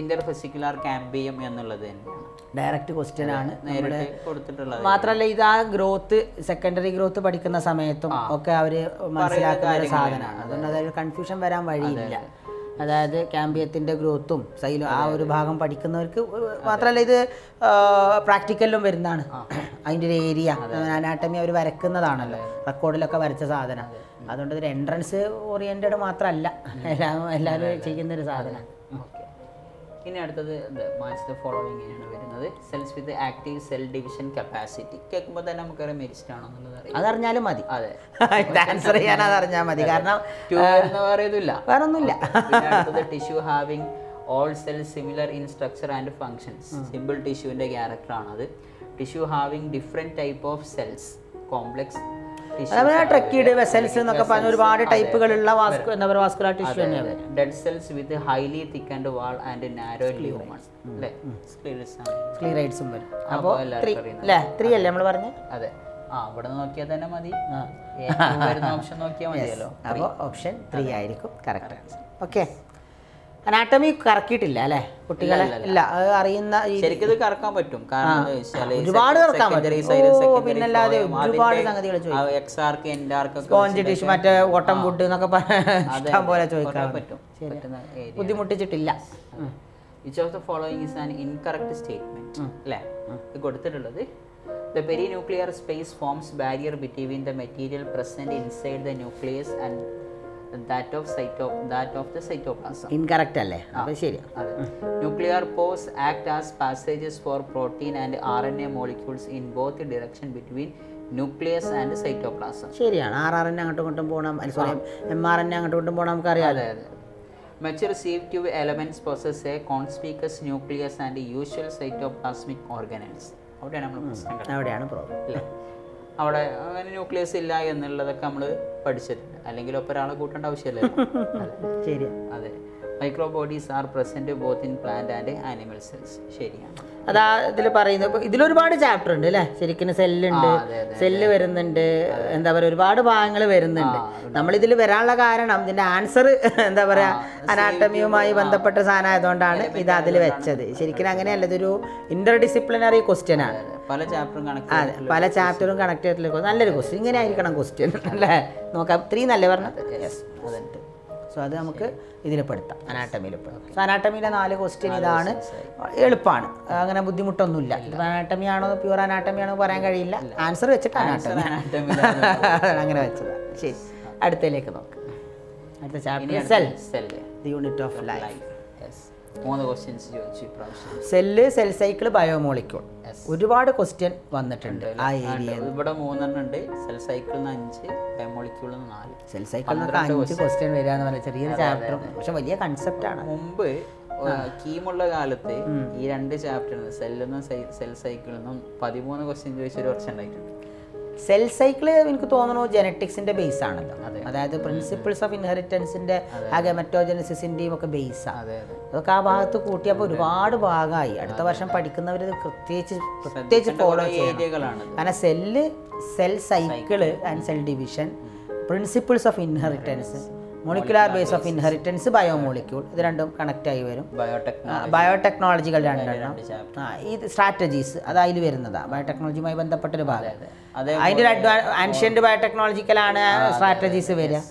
ഇൻ്റർഫെസിക്കുലാർ cambium എന്നുള്ളത് തന്നെയാണ് direct question ആണ് നേരിട്ട് കൊടുത്തിട്ടുള്ളത്. മാത്രമല്ല ഇത് ആ ഗ്രോത്ത്, സെക്കൻഡറി ഗ്രോത്ത് പഠിക്കുന്ന സമയത്തും ഒക്കെ അവർ മനസ്സിലാക്കുന്ന ഒരു സാധനമാണ്. അതുകൊണ്ട് അതായത് കൺഫ്യൂഷൻ വരാൻ വഴിയില്ല. അതായത് കാമ്പിയത്തിൻ്റെ ഗ്രോത്തും സൈലും ആ ഒരു ഭാഗം പഠിക്കുന്നവർക്ക്, മാത്രമല്ല ഇത് പ്രാക്ടിക്കലിലും വരുന്നതാണ്. അതിൻ്റെ ഒരു ഏരിയ അനാട്ടമി അവർ വരക്കുന്നതാണല്ലോ, റെക്കോർഡിലൊക്കെ വരച്ച സാധനം. അതുകൊണ്ട് ഇതൊരു എൻട്രൻസ് ഓറിയൻറ്റഡ് മാത്രമല്ല, എല്ലാവരും ചെയ്യുന്നൊരു സാധനമാണ്. ഓക്കെ, ഇനി അടുത്തത് മാച്ച് ദ ഫോളോവിങ്ങാണ് വരുന്നത്. Cells with active cell division capacity കേൾക്കുമ്പോൾ തന്നെ നമുക്കറിയാം മെരിസ്റ്റ് ആണോ എന്നുള്ളത്. അതറിഞ്ഞാലും മതി, അതെ ആൻസർ ചെയ്യാൻ അതറിഞ്ഞാൽ മതി. കാരണം വേറെ ഇല്ല, വേറെ ഒന്നുമില്ല. Tissue having all cells similar in structure and functions. Simple ടിഷ്യൂവിൻ്റെ ക്യാരക്ടറാണത്. Tissue having different type of cells, complex tracheid vessels എന്നൊക്കെ പറഞ്ഞ ഒരുപാട് ടൈപ്പുകളുള്ള വാസ്കുലാർ ടിഷ്യൂ തന്നെയാണ്. Dead cells with highly thick and wall and narrow lumens അല്ലേ? സ്ക്ലീറൈറ്റ്സും വരും. അപ്പോൾ അല്ലേ 3 അല്ലേ നമ്മൾ പറഞ്ഞു? അതെ, ആ ഇവിടെ നോക്കിയാൽ തന്നെ മതി, ഓപ്ഷൻ നോക്കിയാൽ മതിയല്ലോ. അപ്പോൾ ഓപ്ഷൻ 3 ആയിരിക്കും കറക്റ്റ് ആൻസർ. ഓക്കെ, അനാട്ടമി കറക്കിയിട്ടില്ല അല്ലേ കുട്ടികളെ? ഇല്ല, അത് അറിയുന്ന ശരിക്കും കറക്കാൻ പറ്റും. കാരണം ഒരുപാട് കറക്കാൻ പറ്റും. പിന്നല്ലാതെ ഒരുപാട് സംഗതികൾ ചോദിക്കും. സ്പോഞ്ച് ഡിഷ്, മറ്റേ ഓട്ടം ഫുഡ് എന്നൊക്കെ പറയാൻ പോലെ ചോദിക്കാൻ പറ്റും. ബുദ്ധിമുട്ടിച്ചിട്ടില്ല. Which of the following is an incorrect statement? അല്ലേ കൊടുത്തിട്ടുള്ളത്? The perinuclear space forms barrier between the material present inside the nucleus and that of the cytoplasm. Incorrect alle appo seriya. Nuclear pores act as passages for protein and RNA molecules in both direction between nucleus and cytoplasm. Seriyan RNA angotu kondu pona, sorry mRNA angotu kondu pona namukku ariyala. Mature sieve tube elements possess a conspicuous nucleus and usual cytoplasmic organelles. Avadeyanu problem illa. അവിടെ അങ്ങനെ nucleus ഇല്ല എന്നുള്ളതൊക്കെ നമ്മൾ പഠിച്ചിട്ടുണ്ട്. അല്ലെങ്കിൽ ഒരാളെ കൂട്ടേണ്ട ആവശ്യമില്ലല്ലോ. ശരി, അതെ. Microbodies are present both in plant and animal cells. ശരിയാണ്, അതാ ഇതിൽ പറയുന്നത്. ഇതിലൊരുപാട് ചാപ്റ്റർ ഉണ്ട് അല്ലേ? ശരിക്കും സെല്ലുണ്ട്, സെല്ല് വരുന്നുണ്ട്, എന്താ പറയുക ഒരുപാട് ഭാഗങ്ങൾ വരുന്നുണ്ട്. നമ്മളിതിൽ വരാനുള്ള കാരണം ഇതിൻ്റെ ആൻസർ എന്താ പറയുക അനാട്ടമിയുമായി ബന്ധപ്പെട്ട സാധനം ആയതുകൊണ്ടാണ് ഇത് അതിൽ വെച്ചത്. ശരിക്കും അങ്ങനെയല്ല, ഇതൊരു ഇന്റർ ഡിസിപ്ലിനറി ക്വസ്റ്റ്യൻ ആണ്. പല ചാപ്റ്ററും കണക്ട്, പല ചാപ്റ്ററും കണക്ട് ചെയ്തിട്ടുള്ള നല്ലൊരു ക്വസ്റ്റ്യൻ. ഇങ്ങനെ ആയിരിക്കണം ക്വസ്റ്റ്യൻ അല്ലേ? നോക്കാം, 3 നല്ല പറഞ്ഞത്. സോ അത് നമുക്ക് ഇതിൽ പെടുത്താം, അനാട്ടമിയിൽ പെടുത്താം. സോ അനാട്ടമിയിലെ 4 ക്വസ്റ്റ്യൻ ഇതാണ്. എളുപ്പമാണ്, അങ്ങനെ ബുദ്ധിമുട്ടൊന്നുമില്ല. ഇപ്പോൾ അനാട്ടമിയാണോ പ്യൂർ അനാട്ടമിയാണോ പറയാൻ കഴിയില്ല. ആൻസർ വെച്ചിട്ട് അനാട്ടമി അങ്ങനെ വെച്ചതാണ്. ശരി, അടുത്തതിലേക്ക് നോക്കാം. അടുത്ത chapter cell, the unit of life. മൂന്ന് ക്വസ്റ്റ്യൻസ് ചോദിച്ചു ഇപ്രാവശ്യം. Cell, cell cycle, biomolecule. ഒരുപാട് ക്വസ്റ്റ്യൻ വന്നിട്ടുണ്ട് ആ ഏരിയ. ഇവിടെ 3 ഉണ്ട്, സെൽ സൈക്കിൾ 5, ബയോമോളിക്യൂൾ 4. സെൽ സൈക്കിളിനൊക്കെ 5 ക്വസ്റ്റ്യൻ വരിക എന്ന് പറഞ്ഞാൽ ചെറിയൊരു ചാപ്റ്റർ, പക്ഷെ വലിയ കൺസെപ്റ്റാണ്. മുമ്പ് കീമുള്ള കാലത്ത് ഈ 2 ചാപ്റ്ററിന് സെല്ലെന്നും സെൽ സൈക്കിളിന്നും 13 ക്വസ്റ്റ്യൻ ചോദിച്ചൊരു വർഷം ഉണ്ടായിട്ടുണ്ട്. സെൽ സൈക്കിള് എനിക്ക് തോന്നുന്നു ജെനറ്റിക്സിൻ്റെ ബേസ് ആണല്ലോ. അതായത് പ്രിൻസിപ്പിൾസ് ഓഫ് ഇൻഹെറിറ്റൻസിൻ്റെ ആ ഗെമറ്റോജനസിൻ്റെയും ഒക്കെ ബേസാണ്. അതൊക്കെ ആ ഭാഗത്ത് കൂട്ടിയപ്പോൾ ഒരുപാട് ഭാഗമായി. അടുത്ത വർഷം പഠിക്കുന്നവർ പ്രത്യേകിച്ച് ഫോളോ ചെയ്യേണ്ടതാണ്. കാരണം cell, cell cycle and cell division, principles of inheritance, molecular base of inheritance biomolecule idu rendum connect ayi varum biotechnology rendanna strategies adu ayil varunada biotechnology may bandapetta oru bhagam adeyinde ancient biotechnological aanu strategies varya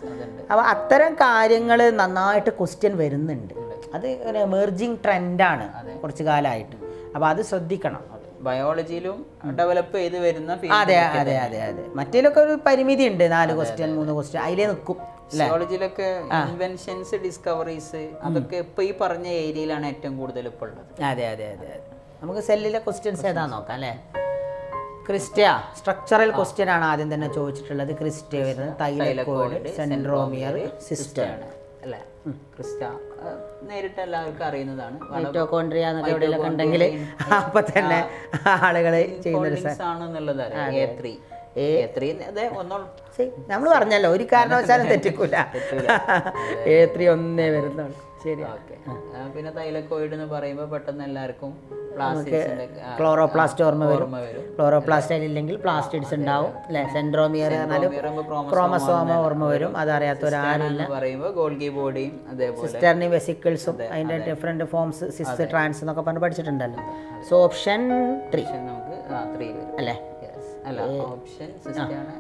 appo atharam kaaryangal nannaayittu question varunnund adu an emerging trend aanu korchu kaalaayittu appo adu sradhikanam ബയോളജിയിലും develop ചെയ്ത് വരുന്ന അതെ അതെ അതെ അതെ മറ്റേലൊക്കെ ഒരു പരിമിതി ഉണ്ട് 4 ക്വസ്റ്റ്യൻ 3 ക്വസ്റ്റ്യൻ അതിലേ നിൽക്കും. ബയോളജിയിലൊക്കെ ഇൻവെൻഷൻസ് ഡിസ്കവറീസ് അതൊക്കെ ഇപ്പൊ ഈ പറഞ്ഞ ഏരിയയിലാണ് ഏറ്റവും കൂടുതൽ ഇപ്പോൾ ഉള്ളത്. അതെ അതെ അതെ നമുക്ക് സെല്ലിലെ ക്വസ്റ്റ്യൻസ് ഏതാ നോക്കാം അല്ലേ. ക്രിസ്റ്റ സ്ട്രക്ചറൽ ക്വസ്റ്റ്യൻ ആണ് ആദ്യം തന്നെ ചോദിച്ചിട്ടുള്ളത്. ക്രിസ്റ്റ വരുന്നത് തൈലക്കോയിഡ് സെൻട്രോമിയർ സിസ്റ്റം ആണ് അല്ലേ. ക്രിസ്റ്റ നേരിട്ട് എല്ലാവർക്കും അറിയുന്നതാണ്. മൈറ്റോകോൺട്രിയ എവിടെയെല്ലാം ഉണ്ടെങ്കിൽ അപ്പം തന്നെ ആളുകൾ ചെയ്യുന്നത് നമ്മൾ പറഞ്ഞല്ലോ ഒരു കാരണവശാലും തെറ്റിക്കൂല. A3 ഒന്നേ വരുന്നുള്ളൂ. ശരി ഓക്കെ. പിന്നെ തൈലക്കോയിഡ് എന്ന് പറയുമ്പോൾ പെട്ടെന്ന് എല്ലാവർക്കും ക്ലോറോപ്ലാസ്റ്റ് ഓർമ്മ വരും. ക്ലോറോപ്ലാസ്റ്റ് ഇല്ലെങ്കിൽ പ്ലാസ്റ്റിഡ്സ് ഉണ്ടാവും അല്ലെ. സെൻട്രോമിയർ ക്രോമസോമ ഓർമ്മ വരും. അതറിയാത്ത ഒരാളില്ല. ഗോൾഗി ബോഡിയും സിസ്റ്റർണി വെസിക്കിൾസും അതിന്റെ ഡിഫറെന്റ് ഫോംസ് സിസ് ട്രാൻസ് എന്നൊക്കെ പറഞ്ഞ് പഠിച്ചിട്ടുണ്ടല്ലോ. സോ ഓപ്ഷൻ 3 നമുക്ക് 3 വരും അല്ലേ. അല്ല ഓപ്ഷൻ സിസ്റ്റാണ്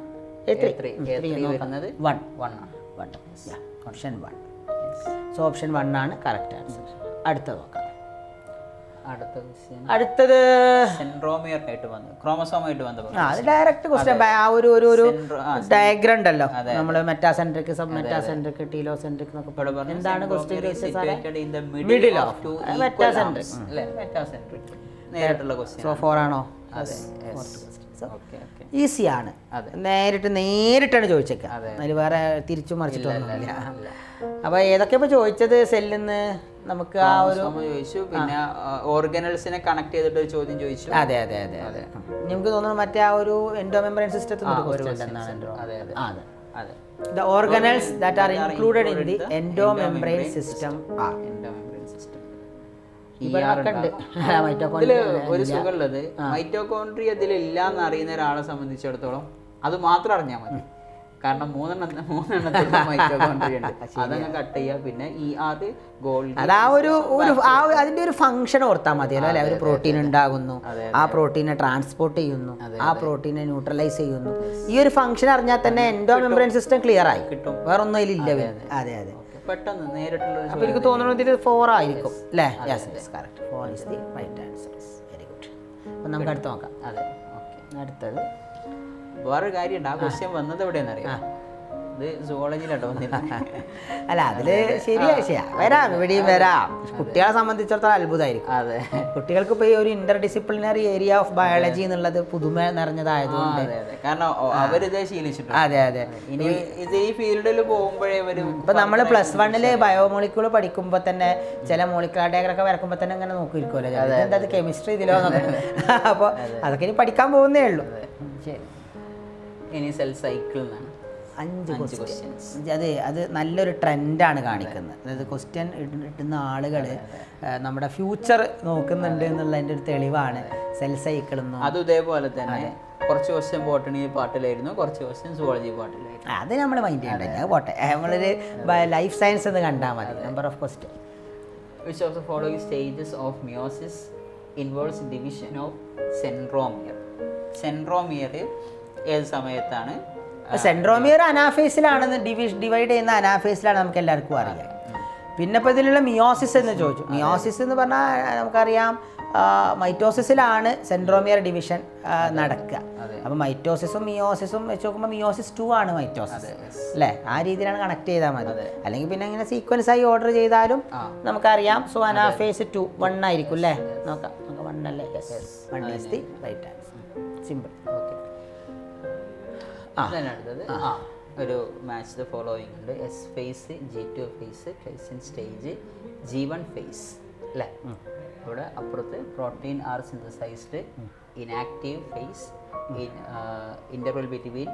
A3 വരുന്നത് 1 ഓപ്ഷൻ 1. സോ ഓപ്ഷൻ 1 ആണ് കറക്റ്റ് ആൻസർ. അടുത്തത് നോക്കാം. അടുത്തത് സെൻട്രോമിയർ ആയിട്ട് വന്നു ക്രോമസോം ആയിട്ട് ബന്ധപ്പെട്ട അത് ഡയറക്റ്റ് ക്വസ്റ്റ്യൻ. ആ ഒരു ഒരു ഡയഗ്രം ഉണ്ടല്ലോ നമ്മൾ മെറ്റാസെൻട്രിക് സബ് മെറ്റാസെൻട്രിക് ടീലോസെൻട്രിക് എന്നൊക്കെ പറഞ്ഞു. എന്താണ് question? Middle of to metacentric അല്ലേ. മെറ്റാസെൻട്രിക് നേരിട്ടുള്ള ക്വസ്റ്റ്യൻ. സോ 4 ആണോ? അതെ ഈസിയാണ്. നേരിട്ടാണ് ചോദിച്ചേക്കാം. അതിൽ വേറെ തിരിച്ചു മറിച്ചിട്ടൊന്നുമില്ല. അപ്പൊ ഏതൊക്കെ ഇപ്പൊ ചോദിച്ചത്? സെല്ലിന്ന് നമുക്ക് ആ ഒരു ചോദിച്ചു. പിന്നെ ഓർഗനൽസിനെ കണക്ട് ചെയ്തിട്ട് ചോദ്യം ചോദിച്ചു. അതെ അതെ അതെ അതെ നമുക്ക് തോന്നുന്നു മറ്റേ ആ ഒരു എൻഡോമെംബ്രേൻ സിസ്റ്റത്തിന് The organelles that are included in the endomembrane system are ഒരു സുഖമുള്ളത്. മൈറ്റോകോൺട്രിയ ഇതിലില്ല എന്ന് അറിയുന്ന ഒരാളെ സംബന്ധിച്ചിടത്തോളം അത് മാത്രം അറിഞ്ഞാൽ മതി. കാരണം മൂന്നെണ്ണത്തിൽ മൈറ്റോകോൺട്രിയ ഉണ്ട്. അതങ്ങ് കട്ട് ചെയ്യുക. പിന്നെ അതിന്റെ ഒരു ഫംഗ്ഷൻ ഓർത്താൽ മതിയല്ലോ അല്ലെ. ഒരു പ്രോട്ടീൻ ഉണ്ടാകുന്നു, ആ പ്രോട്ടീനെ ട്രാൻസ്പോർട്ട് ചെയ്യുന്നു, ആ പ്രോട്ടീനെ ന്യൂട്രലൈസ് ചെയ്യുന്നു. ഈ ഒരു ഫംഗ്ഷൻ അറിഞ്ഞാൽ തന്നെ എൻഡോമെംബ്രേൻ സിസ്റ്റം ക്ലിയർ ആയി കിട്ടും. വേറൊന്നും അതിലില്ല. അതെ അതെ പെട്ടെന്ന് നേരിട്ടുള്ള അപ്പോൾ എനിക്ക് തോന്നുന്നത് ഇതിൽ 4 ആയിരിക്കും അല്ലേ. Very good. അപ്പം നമുക്ക് അടുത്ത് നോക്കാം. അതെ ഓക്കെ. അടുത്തത് വേറൊരു കാര്യമുണ്ട്. ആ ക്വസ്റ്റ്യൻ വന്നത് എവിടെയെന്ന് അറിയാം. ഇത് സുവോളജിയിലാട്ടോ വന്നിരുന്നത് അല്ല. അതില് ശരിയാ വരാം, ഇവിടെയും വരാം. കുട്ടികളെ സംബന്ധിച്ചിടത്തോളം അത്ഭുതമായിരിക്കും. അതെ കുട്ടികൾക്ക് ഇപ്പോൾ ഈ ഒരു interdisciplinary area of biology എന്നുള്ളത് പുതുമ നിറഞ്ഞതായതുകൊണ്ട് കാരണം അവരിതേ ശീലിച്ചിട്ടുണ്ട്. അതെ അതെ ഇനി ഇത് ഈ ഫീൽഡിൽ പോകുമ്പോഴേ വരും. ഇപ്പം നമ്മൾ +1 ബയോമോളിക്യൂൾ പഠിക്കുമ്പോൾ തന്നെ ചില മോളിക്കുലർ ഡയഗ്രാമൊക്കെ വരക്കുമ്പോൾ തന്നെ അങ്ങനെ നോക്കിയിരിക്കുമല്ലോ അതെന്താ കെമിസ്ട്രി ഇതിലോ. അപ്പോൾ അതൊക്കെ ഇനി പഠിക്കാൻ പോകുന്നേ ഉള്ളൂ. ശരി ഇനി സെൽ സൈക്കിൾ 5 ക്വസ്റ്റ്യൻസ്. അത് നല്ലൊരു ട്രെൻഡാണ് കാണിക്കുന്നത്. അതായത് ക്വസ്റ്റ്യൻ ഇടുന്ന ആളുകൾ നമ്മുടെ ഫ്യൂച്ചർ നോക്കുന്നുണ്ട് എന്നുള്ളതിൻ്റെ ഒരു തെളിവാണ് സെൽ സൈക്കിൾ. അതും ഇതേപോലെ തന്നെ കുറച്ച് ക്വസ്റ്റ്യൻ ബോട്ടണി പാട്ടിലായിരുന്നു, കുറച്ച് ക്വസ്റ്റ്യൻ സുവോളജി പാട്ടിലായിരുന്നു. അത് നമ്മൾ മൈൻഡ് ചെയ്യണ്ടല്ലോ. അത് പോട്ടെ, നമ്മളൊരു ലൈഫ് സയൻസ് എന്ന് കണ്ടാൽ മതി. Number of question which of the following stages of meiosis involves division of centromere. Centromere ഏത് സമയത്താണ്? സെൻട്രോമിയർ അനാഫേസിലാണെന്ന് ഡിവൈഡ് ചെയ്യുന്ന അനാഫേസിലാണ് നമുക്ക് എല്ലാവർക്കും അറിയാം. പിന്നെ ഇപ്പോൾ ഇതിലുള്ള മിയോസിസ് എന്ന് ചോദിച്ചു. മിയോസിസ് എന്ന് പറഞ്ഞാൽ നമുക്കറിയാം മൈറ്റോസിസിലാണ് സെൻട്രോമിയർ ഡിവിഷൻ നടക്കുക. അപ്പം മൈറ്റോസിസും മിയോസിസും വെച്ച് നോക്കുമ്പോൾ മിയോസിസ് 2 ആണ് മൈറ്റോസിസ് അല്ലേ. ആ രീതിയിലാണ് കണക്ട് ചെയ്താൽ മതി. അല്ലെങ്കിൽ പിന്നെ ഇങ്ങനെ സീക്വൻസ് ആയി ഓർഡർ ചെയ്താലും നമുക്കറിയാം. സോ അനാഫേസ് 1 ആയിരിക്കും അല്ലേ. നോക്കാം നമുക്ക് 1 അല്ലേ. One is the right answer. Simple. Okay. അടുത്തത് ഒരു മാച്ച് ദ ഫോളോയിങ് ഉണ്ട്. S phase, G2 phase, present stage, G1 phase അല്ലേ. ഇവിടെ അപ്പുറത്ത് protein are synthesised in active phase in interval between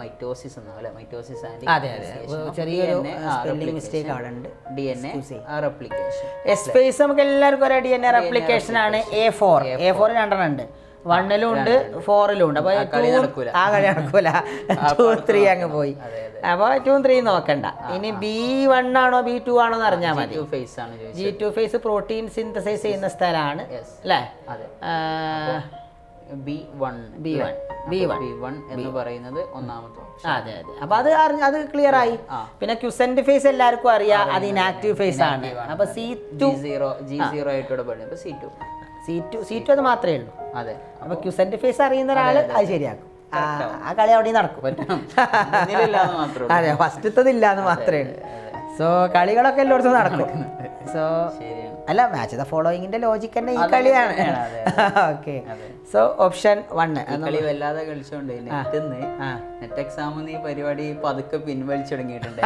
mitosis എന്നാണ് അല്ലേ. മൈറ്റോസിസ് ആൻഡ് ചെറിയൊരു സ്പെല്ലിംഗ് മിസ്റ്റേക്ക് അവിടെ ഉണ്ട്. DNA replication. എസ് ഫേസ് നമുക്ക് എല്ലാവർക്കും ഒരു DNA റെപ്ലിക്കേഷൻ ആണ്. A4 രണ്ടെണ്ണം ഉണ്ട്. വണ്ണിലും ഉണ്ട് ഫോറിലും ഉണ്ട്. അപ്പോൾ ആ കളി നടക്കൂല, 2-3 അങ്ങ് പോയി. അപ്പോൾ 2-3 നോക്കണ്ട. ഇനി B1 ആണോ B2 ആണോ എന്ന് അറിഞ്ഞാൽ മതി. G2 phase പ്രോട്ടീൻ സിന്തസൈസ് ചെയ്യുന്ന സ്ഥലമാണ് അല്ലേ? B1 എന്ന് പറയുന്നത് ഒന്നാമത്തെ. അതെ അതെ, അപ്പൊ അത് അത് ക്ലിയർ ആയി. പിന്നെ ക്യുസെന്റ് ഫേസ് എല്ലാവർക്കും അറിയാം, അത് ഇനാക്റ്റീവ് ഫേസ് ആണ്. അപ്പൊ G0 ആയിട്ട് പഠിക്കും. C2 അത് മാത്രമേ ഉള്ളൂ. അതെ, അപ്പൊ ക്യുസെന്റ് ഫേസ് അറിയുന്ന ഒരാൾ അത് ശരിയാക്കും. ആ കളി അവിടെ നടക്കും. അതെ, ഫസ്റ്റത്തതില്ലാന്ന് മാത്രമേ ഉള്ളൂ. സോ കളികളൊക്കെ എല്ലായിടത്തും നടക്കും. സോ അല്ല, മാച്ച് ദ ഫോളോയിങ്ങിന്റെ ലോജിക് തന്നെ ഈ കളിയാണ്. Okay, so option 1. കളി വല്ലാതെ കളിച്ചോണ്ട് നെറ്റ് എക്സാമിന് ഈ പരിപാടി പതുക്കെ പിൻവലിച്ചു തുടങ്ങിയിട്ടുണ്ട്.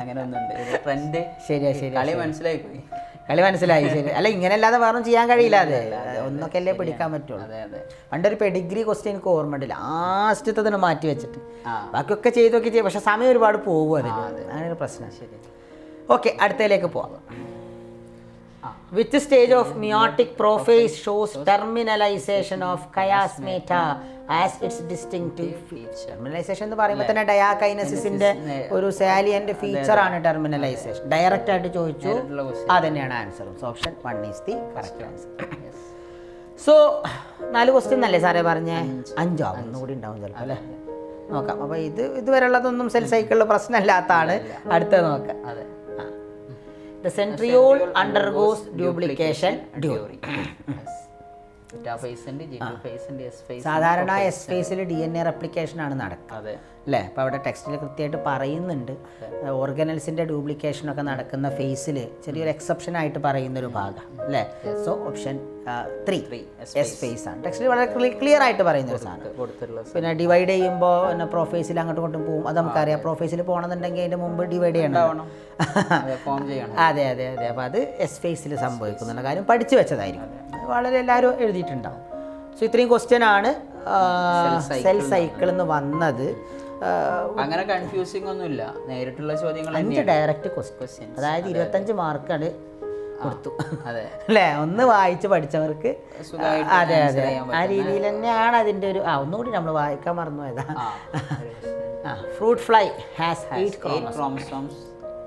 അങ്ങനെ ഒന്നുണ്ട് ട്രെൻഡ്. ശരിയാ ശരി, കളി മനസ്സിലായി. ശരി, അല്ല ഇങ്ങനെ അല്ലാതെ വേറെ ചെയ്യാൻ കഴിയില്ല. അതെ, ഒന്നൊക്കെ അല്ലേ പിടിക്കാൻ പറ്റുള്ളൂ. പണ്ടൊരു പെഡിഗ്രി ക്വസ്റ്റ്യൻ എനിക്ക് ഓർമ്മയുണ്ട്, ലാസ്റ്റത്തതിന് മാറ്റി വെച്ചിട്ട് ബാക്കിയൊക്കെ ചെയ്തൊക്കെ ചെയ്യും. പക്ഷെ സമയം ഒരുപാട് പോകും അതിന്. അങ്ങനെയൊരു പ്രശ്നം. ശരി, ഓക്കെ, അടുത്തതിലേക്ക് പോവാം. Which stage of meiotic prophase shows terminalization of chiasmata as its distinctive feature? Terminalization എന്ന് പറയുമ്പോൾ തന്നെ ഡയാകൈനസിന്റെ ഒരു സാലിയന്റ് ഫീച്ചർ ആണ് ടെർമിനലൈസേഷൻ. ഡയറക്റ്റ് ആയിട്ട് ചോദിച്ചു, അത് തന്നെയാണ് ആൻസറും. So option 1 is the correct answer. So 4 question അല്ലേ സാറേ പറഞ്ഞേ? 5 ഒന്നുകൂടി ഉണ്ടാവും ചിലപ്പോൾ അല്ലേ? നോക്കാം. അപ്പോൾ ഇതുവരെ ഉള്ളതൊന്നും സെൽ സൈക്കിളിൽ പ്രശ്നമില്ലാത്തതാണ്. അടുത്തത് നോക്കാം. അതെ, the centriole undergoes duplication during beta phase and G2 phase and S phase. സാധാരണ S phase ൽ DNA replication ആണ് നടക്കുന്നത് അല്ലേ? അപ്പോൾ അവിടെ ടെക്സ്റ്റിൽ കൃത്യമായിട്ട് പറയുന്നുണ്ട് ഓർഗനൽസിൻ്റെ ഡ്യൂപ്ലിക്കേഷനൊക്കെ നടക്കുന്ന ഫേസിൽ ചെറിയൊരു എക്സെപ്ഷൻ ആയിട്ട് പറയുന്നൊരു ഭാഗം അല്ലേ? സോ ഓപ്ഷൻ 3 S phase ആണ്. ടെക്സ്റ്റിൽ വളരെ ക്ലിയർ ആയിട്ട് പറയുന്നൊരു സാധനം. പിന്നെ ഡിവൈഡ് ചെയ്യുമ്പോൾ പിന്നെ പ്രോഫേസിൽ അങ്ങോട്ടും ഇങ്ങോട്ടും പോകും, അത് നമുക്കറിയാം. പ്രോഫേസിൽ പോകണമെന്നുണ്ടെങ്കിൽ അതിൻ്റെ മുമ്പ് ഡിവൈഡ് ചെയ്യണം. അതെ അതെ അതെ, അപ്പോൾ അത് S phase സംഭവിക്കുന്നുള്ള കാര്യം പഠിച്ചു വെച്ചതായിരിക്കും, വളരെ എല്ലാവരും എഴുതിയിട്ടുണ്ടാവും. സോ ഇത്രയും ക്വസ്റ്റ്യൻ ആണ് സെൽ സൈക്കിൾ എന്ന് വന്നത്. അങ്ങനെ കൺഫ്യൂസിംഗ് ഒന്നുമില്ല, നേരിട്ടുള്ള ചോദ്യങ്ങൾ 5 ഡയറക്റ്റ് ക്വസ്റ്റ്യൻ, അതായത് 25 മാർക്കാണ് കൊടുത്തു അല്ലേ? ഒന്ന് വായിച്ച് പഠിച്ചവർക്ക്. അതെ അതെ, ആ രീതിയിൽ തന്നെയാണ് അതിൻ്റെ ഒരു. ഒന്നുകൂടി നമ്മൾ വായിക്കാൻ മറന്നു പോയതാ. Fruit fly has 8 chromosomes,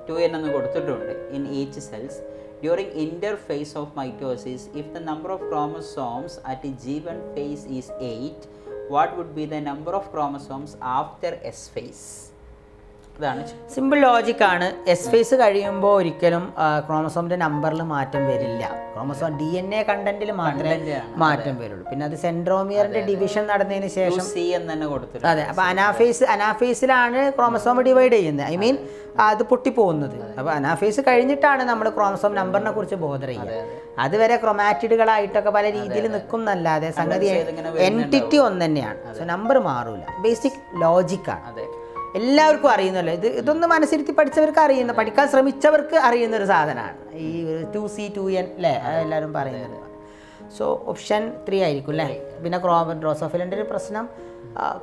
2n എന്ന് കൊടുത്തിട്ടുണ്ട്. In each cells during interphase of mitosis, if the number of chromosomes at G1 phase is 8, what would be the number of chromosomes after S phase? അതാണ് simple logic ആണ്. S phase കഴിയുമ്പോൾ ഒരിക്കലും ക്രോമസോമിന്റെ നമ്പറിൽ മാറ്റം വരില്ല. Chromosome DNA കണ്ടന്റിൽ മാത്രമേ മാറ്റം വരുള്ളൂ. പിന്നെ അത് സെൻട്രോമിയറിന്റെ ഡിവിഷൻ നടന്നതിന് ശേഷം സി എന്ന് തന്നെ കൊടുത്തു. അതെ, അപ്പോൾ അനാഫേസിലാണ് ക്രോമസോം ഡിവൈഡ് ചെയ്യുന്നത്. ഐ മീൻ അത് പൊട്ടിപ്പോകുന്നത്. അപ്പോൾ അനാഫേസ് കഴിഞ്ഞിട്ടാണ് നമ്മൾ ക്രോമസോം നമ്പറിനെ കുറിച്ച് ബോധർ ചെയ്യുന്നത്. അതുവരെ ക്രൊമാറ്റിഡുകളായിട്ടൊക്കെ പല രീതിയിൽ നിൽക്കും എന്നല്ലാതെ സംഗതി എൻറ്റിറ്റി ഒന്ന് തന്നെയാണ്. സോ നമ്പർ മാറൂല. ബേസിക് ലോജിക്കാണ്, എല്ലാവർക്കും അറിയുന്നല്ലോ. ഇതൊന്ന് മനസ്സിരുത്തി പഠിച്ചവർക്ക് അറിയുന്ന, പഠിക്കാൻ ശ്രമിച്ചവർക്ക് അറിയുന്ന ഒരു സാധനമാണ് ഈ 2C 2n അല്ലേ? എല്ലാവരും പറയുന്നത്. സോ ഓപ്ഷൻ 3 ആയിരിക്കും അല്ലേ? പിന്നെ ഡ്രോസോഫിലിൻ്റെ ഒരു പ്രശ്നം,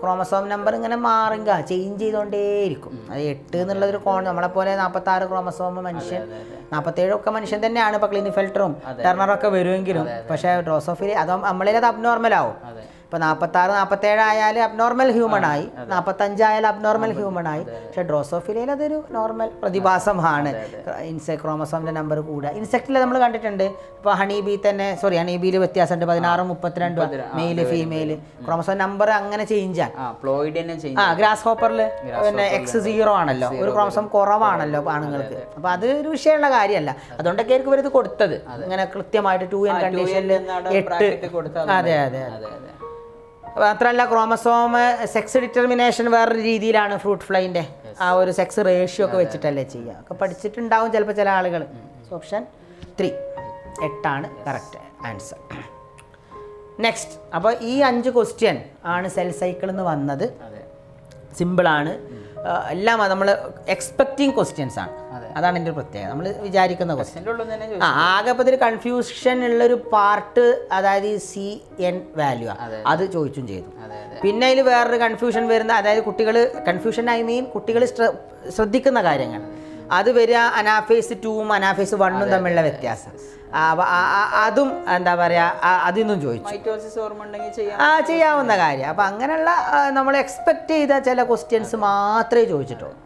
ക്രോമസോം നമ്പർ ഇങ്ങനെ മാറുക, ചേഞ്ച് ചെയ്തുകൊണ്ടേയിരിക്കും. അത് 8 എന്നുള്ളൊരു കോൺ, നമ്മളെപ്പോലെ 46 ക്രോമസോമ് മനുഷ്യൻ, 47 ഒക്കെ മനുഷ്യൻ തന്നെയാണ്. ഇപ്പോൾ ക്ലിനിഫെൽറ്ററും ടെർണറൊക്കെ വരുമെങ്കിലും പക്ഷേ ഡ്രോസോഫിൽ അത് നമ്മളേത് അബ്നോർമലാവും. ഇപ്പോൾ 46, 47 ആയാൽ അബ്നോർമൽ ഹ്യൂമൺ ആയി, 45 ആയാൽ അബ്നോർമൽ ഹ്യൂമൺ ആയി. പക്ഷേ ഡ്രോസോഫിലയിൽ അതൊരു നോർമൽ പ്രതിഭാസമാണ്. ക്രോമസോമിൻ്റെ നമ്പർ കൂടുക. ഇൻസെക്റ്റിൽ നമ്മൾ കണ്ടിട്ടുണ്ട്. ഇപ്പോൾ ഹണിബി തന്നെ, സോറി, ഹണിബിയിൽ വ്യത്യാസമുണ്ട്, 16, 32 മെയിൽ ഫീമെയിൽ. ക്രോമസോം നമ്പർ അങ്ങനെ ചേഞ്ചാണ്. ഗ്രാസ് ഹോപ്പറിൽ പിന്നെ X0 ആണല്ലോ, ഒരു ക്രോമസോം കുറവാണല്ലോ ആണുങ്ങൾക്ക്. അപ്പോൾ അത് ഒരു വിഷയമുള്ള കാര്യമല്ല. അതുകൊണ്ടൊക്കെ ആയിരിക്കും ഇവരത് കൊടുത്തത് ഇങ്ങനെ കൃത്യമായിട്ട് 2n കണ്ടീഷനിൽ 8. അതെ അതെ അതെ, മാത്രമല്ല ക്രോമസോം സെക്സ് ഡിറ്റർമിനേഷൻ വേറൊരു രീതിയിലാണ്. ഫ്രൂട്ട് ഫ്ലൈൻ്റെ ആ ഒരു സെക്സ് റേഷ്യോ ഒക്കെ വെച്ചിട്ടല്ലേ ചെയ്യുക. ഒക്കെ പഠിച്ചിട്ടുണ്ടാവും ചിലപ്പോൾ ചില ആളുകൾ. Option 3 8 correct answer. നെക്സ്റ്റ്, അപ്പോൾ ഈ 5 ക്വസ്റ്റ്യൻ ആണ് സെൽ സൈക്കിൾ എന്ന് വന്നത്. സിമ്പിളാണ്, എല്ലാം നമ്മൾ എക്സ്പെക്റ്റിംഗ് ക്വസ്റ്റ്യൻസ് ആണ്. അതാണ് എൻ്റെ ഒരു പ്രത്യേകത, നമ്മൾ വിചാരിക്കുന്ന ക്വസ്റ്റ്യൻ. ആകെ ഇപ്പോൾ ഇതിൽ കൺഫ്യൂഷൻ ഉള്ളൊരു പാർട്ട്, അതായത് CN വാല്യൂ ആണ്, അത് ചോദിച്ചും ചെയ്തു. പിന്നെ അതിൽ വേറൊരു കൺഫ്യൂഷൻ വരുന്ന, അതായത് കുട്ടികൾ കൺഫ്യൂഷൻ, ഐ മീൻ കുട്ടികൾ ശ്രദ്ധിക്കുന്ന കാര്യങ്ങൾ. അത് വരിക അനാഫേസ് 2ഉം അനാഫേസ് 1ഉം തമ്മിലുള്ള വ്യത്യാസം. അതും എന്താ പറയുക, അതിന്നും ചോദിച്ചു. മൈറ്റോസിസ് ഓർമ്മ ഉണ്ടെങ്കിൽ ചെയ്യാം, ആ ചെയ്യാവുന്ന കാര്യം. അപ്പം അങ്ങനെയുള്ള നമ്മൾ എക്സ്പെക്റ്റ് ചെയ്ത ചില ക്വസ്റ്റ്യൻസ് മാത്രമേ ചോദിച്ചിട്ടുള്ളൂ.